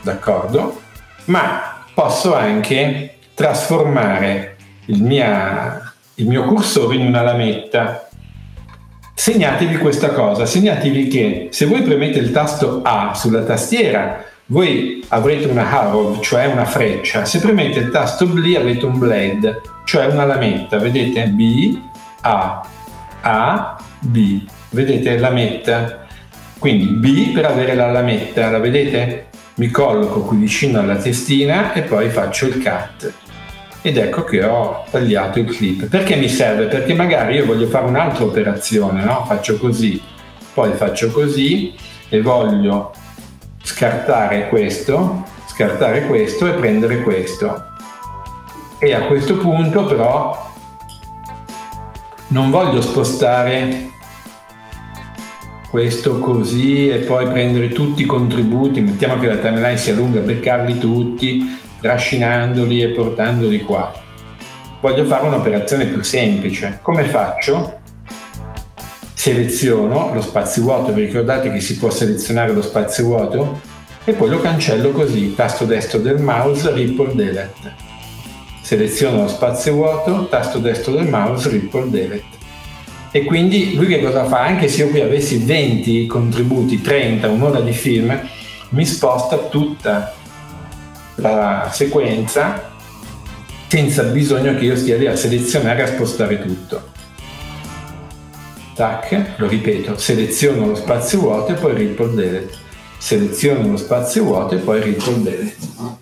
d'accordo? Ma posso anche trasformare il mio cursore in una lametta. Segnatevi questa cosa, segnatevi che se voi premete il tasto A sulla tastiera, voi avrete una arrow, cioè una freccia. Se premete il tasto B avete un blade, cioè una lametta. Vedete? B, A, A, B. Vedete? Lametta. Quindi B per avere la lametta, la vedete? Mi colloco qui vicino alla testina e poi faccio il cut. Ed ecco che ho tagliato il clip. Perché mi serve? Perché magari io voglio fare un'altra operazione, no? Faccio così, poi faccio così e voglio scartare questo e prendere questo. E a questo punto però non voglio spostare questo così e poi prendere tutti i contributi, mettiamo che la timeline sia lunga, beccarli tutti, trascinandoli e portandoli qua. Voglio fare un'operazione più semplice. Come faccio? Seleziono lo spazio vuoto, vi ricordate che si può selezionare lo spazio vuoto? E poi lo cancello così, tasto destro del mouse, Ripple Delete. Seleziono lo spazio vuoto, tasto destro del mouse, Ripple Delete. E quindi lui che cosa fa? Anche se io qui avessi 20 contributi, 30, un'ora di film, mi sposta tutta la sequenza senza bisogno che io stia lì a selezionare e a spostare tutto. Tac, lo ripeto, seleziono lo spazio vuoto e poi Ripple Delete. Seleziono lo spazio vuoto e poi Ripple Delete.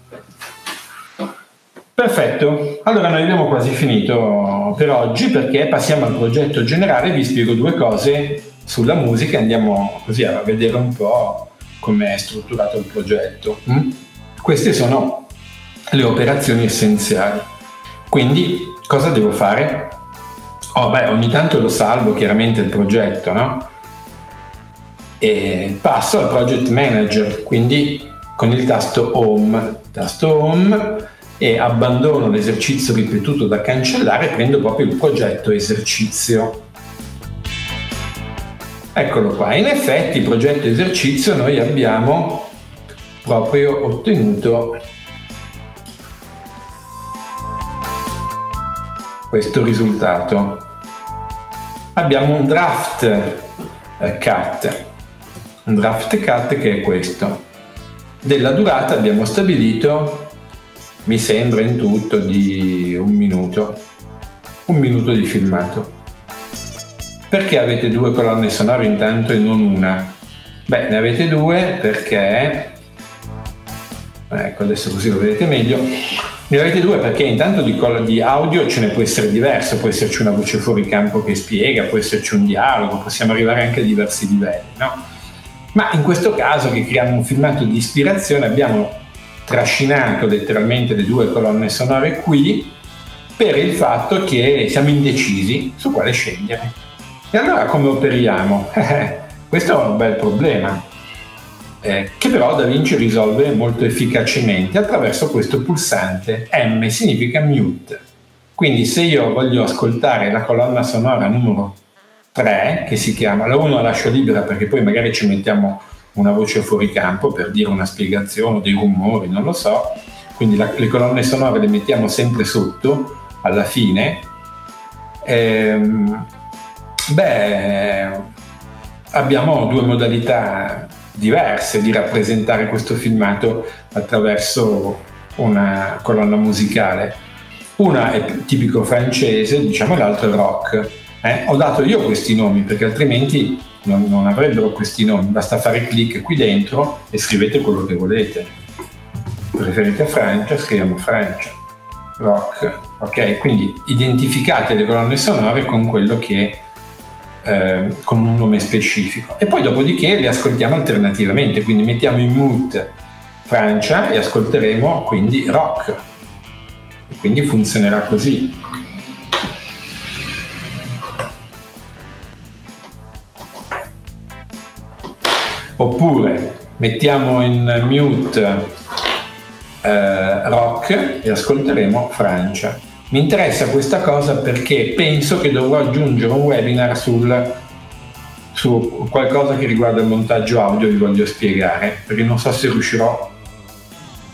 Perfetto, allora noi abbiamo quasi finito per oggi perché passiamo al progetto generale, vi spiego due cose sulla musica, andiamo così a vedere un po' come è strutturato il progetto. Queste sono le operazioni essenziali, quindi cosa devo fare? Ogni tanto lo salvo chiaramente il progetto, no? E passo al project manager, quindi con il tasto home e abbandono l'esercizio ripetuto da cancellare e prendo proprio il progetto esercizio. Eccolo qua, in effetti progetto esercizio noi abbiamo proprio ottenuto questo risultato. Abbiamo un draft cut che è questo. Della durata abbiamo stabilito, mi sembra in tutto, di un minuto di filmato. Perché avete due colonne sonore intanto e non una? Beh, ne avete due perché, ecco, adesso così lo vedete meglio, ne avete due perché intanto di audio ce ne può essere diverso, può esserci una voce fuori campo che spiega, può esserci un dialogo, possiamo arrivare anche a diversi livelli, no? Ma in questo caso, che creiamo un filmato di ispirazione, abbiamo trascinato letteralmente le due colonne sonore qui per il fatto che siamo indecisi su quale scegliere. E allora come operiamo? Questo è un bel problema che però DaVinci risolve molto efficacemente attraverso questo pulsante. M significa mute, quindi se io voglio ascoltare la colonna sonora numero 3, che si chiama, la 1 la lascio libera perché poi magari ci mettiamo una voce fuori campo per dire una spiegazione, dei rumori, non lo so, quindi le colonne sonore le mettiamo sempre sotto alla fine. Beh, abbiamo due modalità diverse di rappresentare questo filmato attraverso una colonna musicale. Una è tipico francese, diciamo, l'altra è rock. Ho dato io questi nomi perché altrimenti non avrebbero questi nomi, basta fare clic qui dentro e scrivete quello che volete. Preferite Francia, scriviamo Francia, rock, ok? Quindi identificate le colonne sonore con quello che con un nome specifico e poi dopodiché le ascoltiamo alternativamente, quindi mettiamo in mute Francia e ascolteremo quindi rock, e quindi funzionerà così. Oppure mettiamo in mute rock e ascolteremo Francia. Mi interessa questa cosa perché penso che dovrò aggiungere un webinar su qualcosa che riguarda il montaggio audio, vi voglio spiegare, perché non so se riuscirò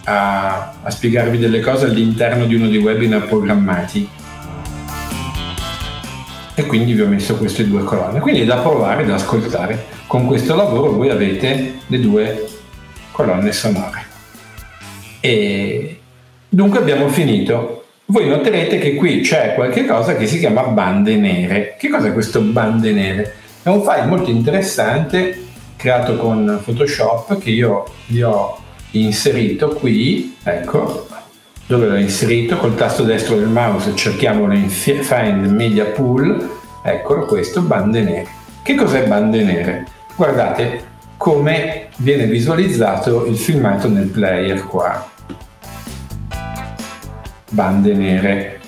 a spiegarvi delle cose all'interno di uno dei webinar programmati. E quindi vi ho messo queste due colonne, quindi è da provare, da ascoltare. Con questo lavoro voi avete le due colonne sonore. E dunque abbiamo finito. Voi noterete che qui c'è qualche cosa che si chiama bande nere. Che cos'è questo bande nere? È un file molto interessante creato con Photoshop che io vi ho inserito qui, ecco, dove l'ho inserito col tasto destro del mouse, cerchiamolo in Find Media Pool, eccolo questo, bande nere. Che cos'è bande nere? Guardate come viene visualizzato il filmato nel player qua. Bande nere.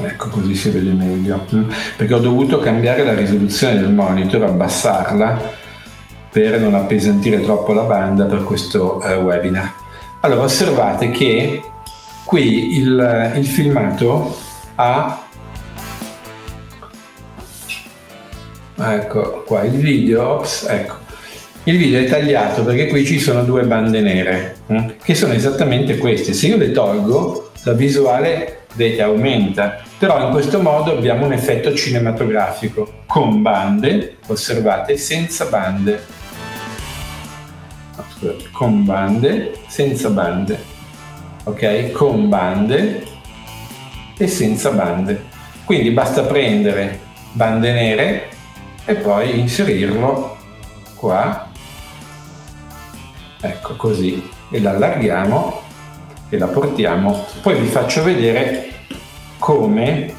Ecco, così si vede meglio, perché ho dovuto cambiare la risoluzione del monitor, abbassarla, per non appesantire troppo la banda per questo webinar. Allora, osservate che qui il filmato ha, ecco qua il video, ops, ecco, il video è tagliato perché qui ci sono due bande nere che sono esattamente queste. Se io le tolgo, la visuale, vedete, aumenta, però in questo modo abbiamo un effetto cinematografico con bande, osservate, senza bande. Con bande, senza bande, ok? Con bande e senza bande. Quindi basta prendere bande nere e poi inserirlo qua, ecco così, e l'allarghiamo e la portiamo. Poi vi faccio vedere come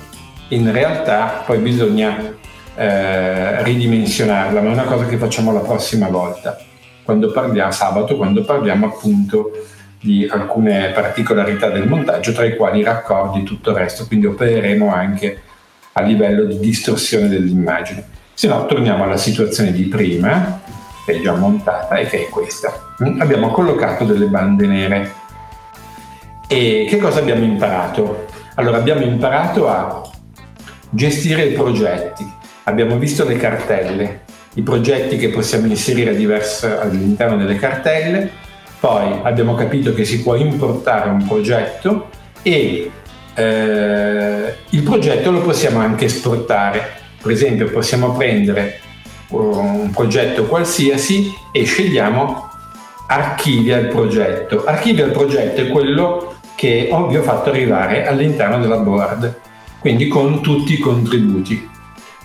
in realtà poi bisogna ridimensionarla, ma è una cosa che facciamo la prossima volta, quando parliamo sabato, quando parliamo appunto di alcune particolarità del montaggio, tra i quali i raccordi e tutto il resto, quindi opereremo anche a livello di distorsione dell'immagine. Se no torniamo alla situazione di prima, che è già montata e che è questa. Abbiamo collocato delle bande nere. E che cosa abbiamo imparato? Allora, abbiamo imparato a gestire i progetti, abbiamo visto le cartelle, i progetti che possiamo inserire all'interno delle cartelle, poi abbiamo capito che si può importare un progetto e il progetto lo possiamo anche esportare. Per esempio, possiamo prendere un progetto qualsiasi e scegliamo archivia il progetto. Archivia il progetto è quello che vi ho fatto arrivare all'interno della board, quindi con tutti i contributi.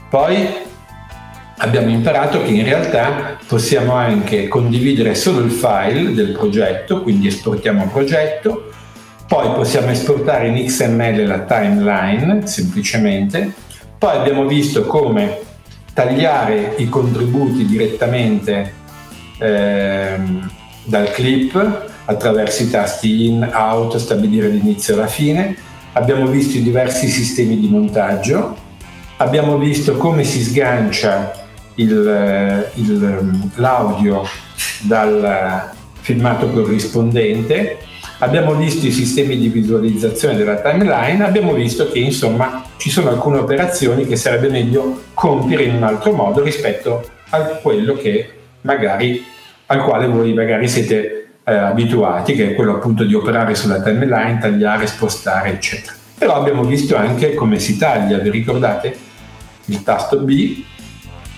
Poi abbiamo imparato che in realtà possiamo anche condividere solo il file del progetto, quindi esportiamo il progetto, poi possiamo esportare in XML la timeline semplicemente, poi abbiamo visto come tagliare i contributi direttamente dal clip attraverso i tasti in, out, stabilire l'inizio e la fine, abbiamo visto i diversi sistemi di montaggio, abbiamo visto come si sgancia l'audio dal filmato corrispondente, abbiamo visto i sistemi di visualizzazione della timeline, abbiamo visto che insomma ci sono alcune operazioni che sarebbe meglio compiere in un altro modo rispetto a quello che magari, al quale voi magari siete abituati, che è quello appunto di operare sulla timeline, tagliare, spostare eccetera. Però abbiamo visto anche come si taglia, vi ricordate? Il tasto B,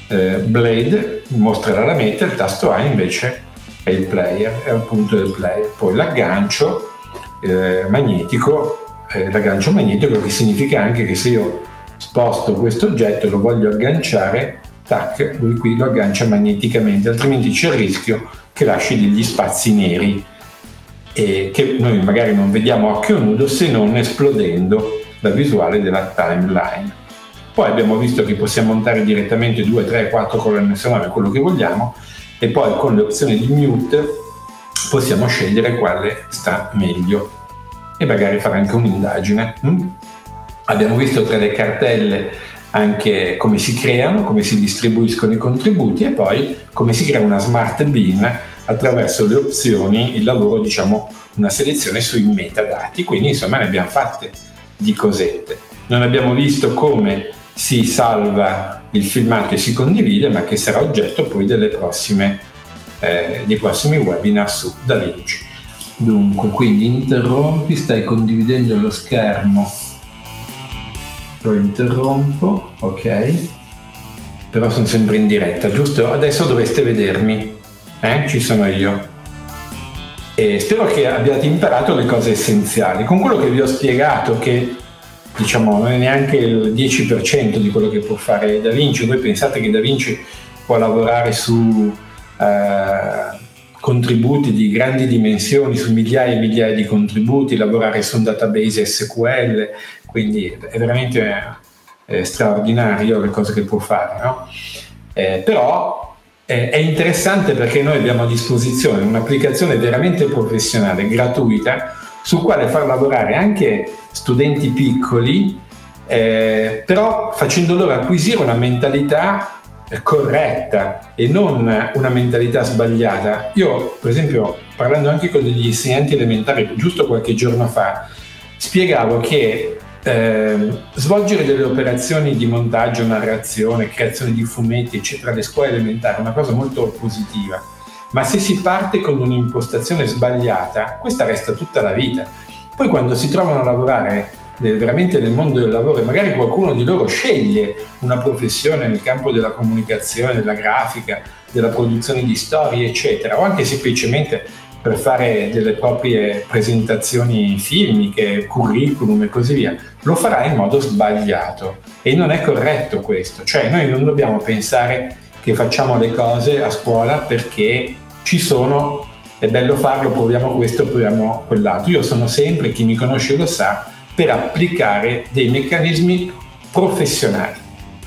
Blade, mostrerà la meta, il tasto A invece è il player, è un punto del player. Poi l'aggancio magnetico, che significa anche che se io sposto questo oggetto e lo voglio agganciare, tac, lui qui lo aggancia magneticamente, altrimenti c'è il rischio che lasci degli spazi neri e che noi magari non vediamo a occhio nudo, se non esplodendo la visuale della timeline. Poi abbiamo visto che possiamo montare direttamente 2, 3, 4 colonne sonore, quello che vogliamo, e poi con le opzioni di mute possiamo scegliere quale sta meglio e magari fare anche un'indagine. Abbiamo visto tra le cartelle anche come si creano, come si distribuiscono i contributi e poi come si crea una smart bin attraverso le opzioni, il lavoro, diciamo, una selezione sui metadati. Quindi insomma ne abbiamo fatte di cosette. Non abbiamo visto come si salva il filmato e si condivide, ma che sarà oggetto poi delle prossime, dei prossimi webinar su DaVinci. Dunque, quindi interrompi, stai condividendo lo schermo, lo interrompo, ok, però sono sempre in diretta, giusto? Adesso dovreste vedermi, ci sono io. E spero che abbiate imparato le cose essenziali. Con quello che vi ho spiegato, che diciamo non è neanche il 10% di quello che può fare DaVinci, voi pensate che DaVinci può lavorare su contributi di grandi dimensioni, su migliaia e migliaia di contributi, lavorare su un database SQL, quindi è veramente straordinario le cose che può fare, no? Però è interessante perché noi abbiamo a disposizione un'applicazione veramente professionale, gratuita, sul quale far lavorare anche studenti piccoli, però facendo loro acquisire una mentalità corretta e non una mentalità sbagliata. Io, per esempio, parlando anche con degli insegnanti elementari, giusto qualche giorno fa, spiegavo che svolgere delle operazioni di montaggio, narrazione, creazione di fumetti, eccetera, alle scuole elementari è una cosa molto positiva. Ma se si parte con un'impostazione sbagliata, questa resta tutta la vita. Poi quando si trovano a lavorare veramente nel mondo del lavoro, e magari qualcuno di loro sceglie una professione nel campo della comunicazione, della grafica, della produzione di storie, eccetera, o anche semplicemente per fare delle proprie presentazioni filmiche, curriculum e così via, lo farà in modo sbagliato. E non è corretto questo. Cioè noi non dobbiamo pensare che facciamo le cose a scuola perché ci sono, è bello farlo, proviamo questo, proviamo quell'altro. Io sono sempre, chi mi conosce lo sa, per applicare dei meccanismi professionali,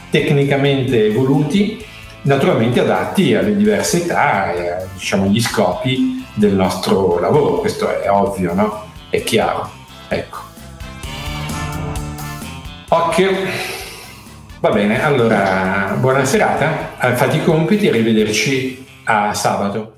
tecnicamente evoluti, naturalmente adatti alle diverse età e a, diciamo, gli scopi del nostro lavoro. Questo è ovvio, no? È chiaro. Ecco. Occhio, Va bene, allora buona serata, fate i compiti e arrivederci a sabato.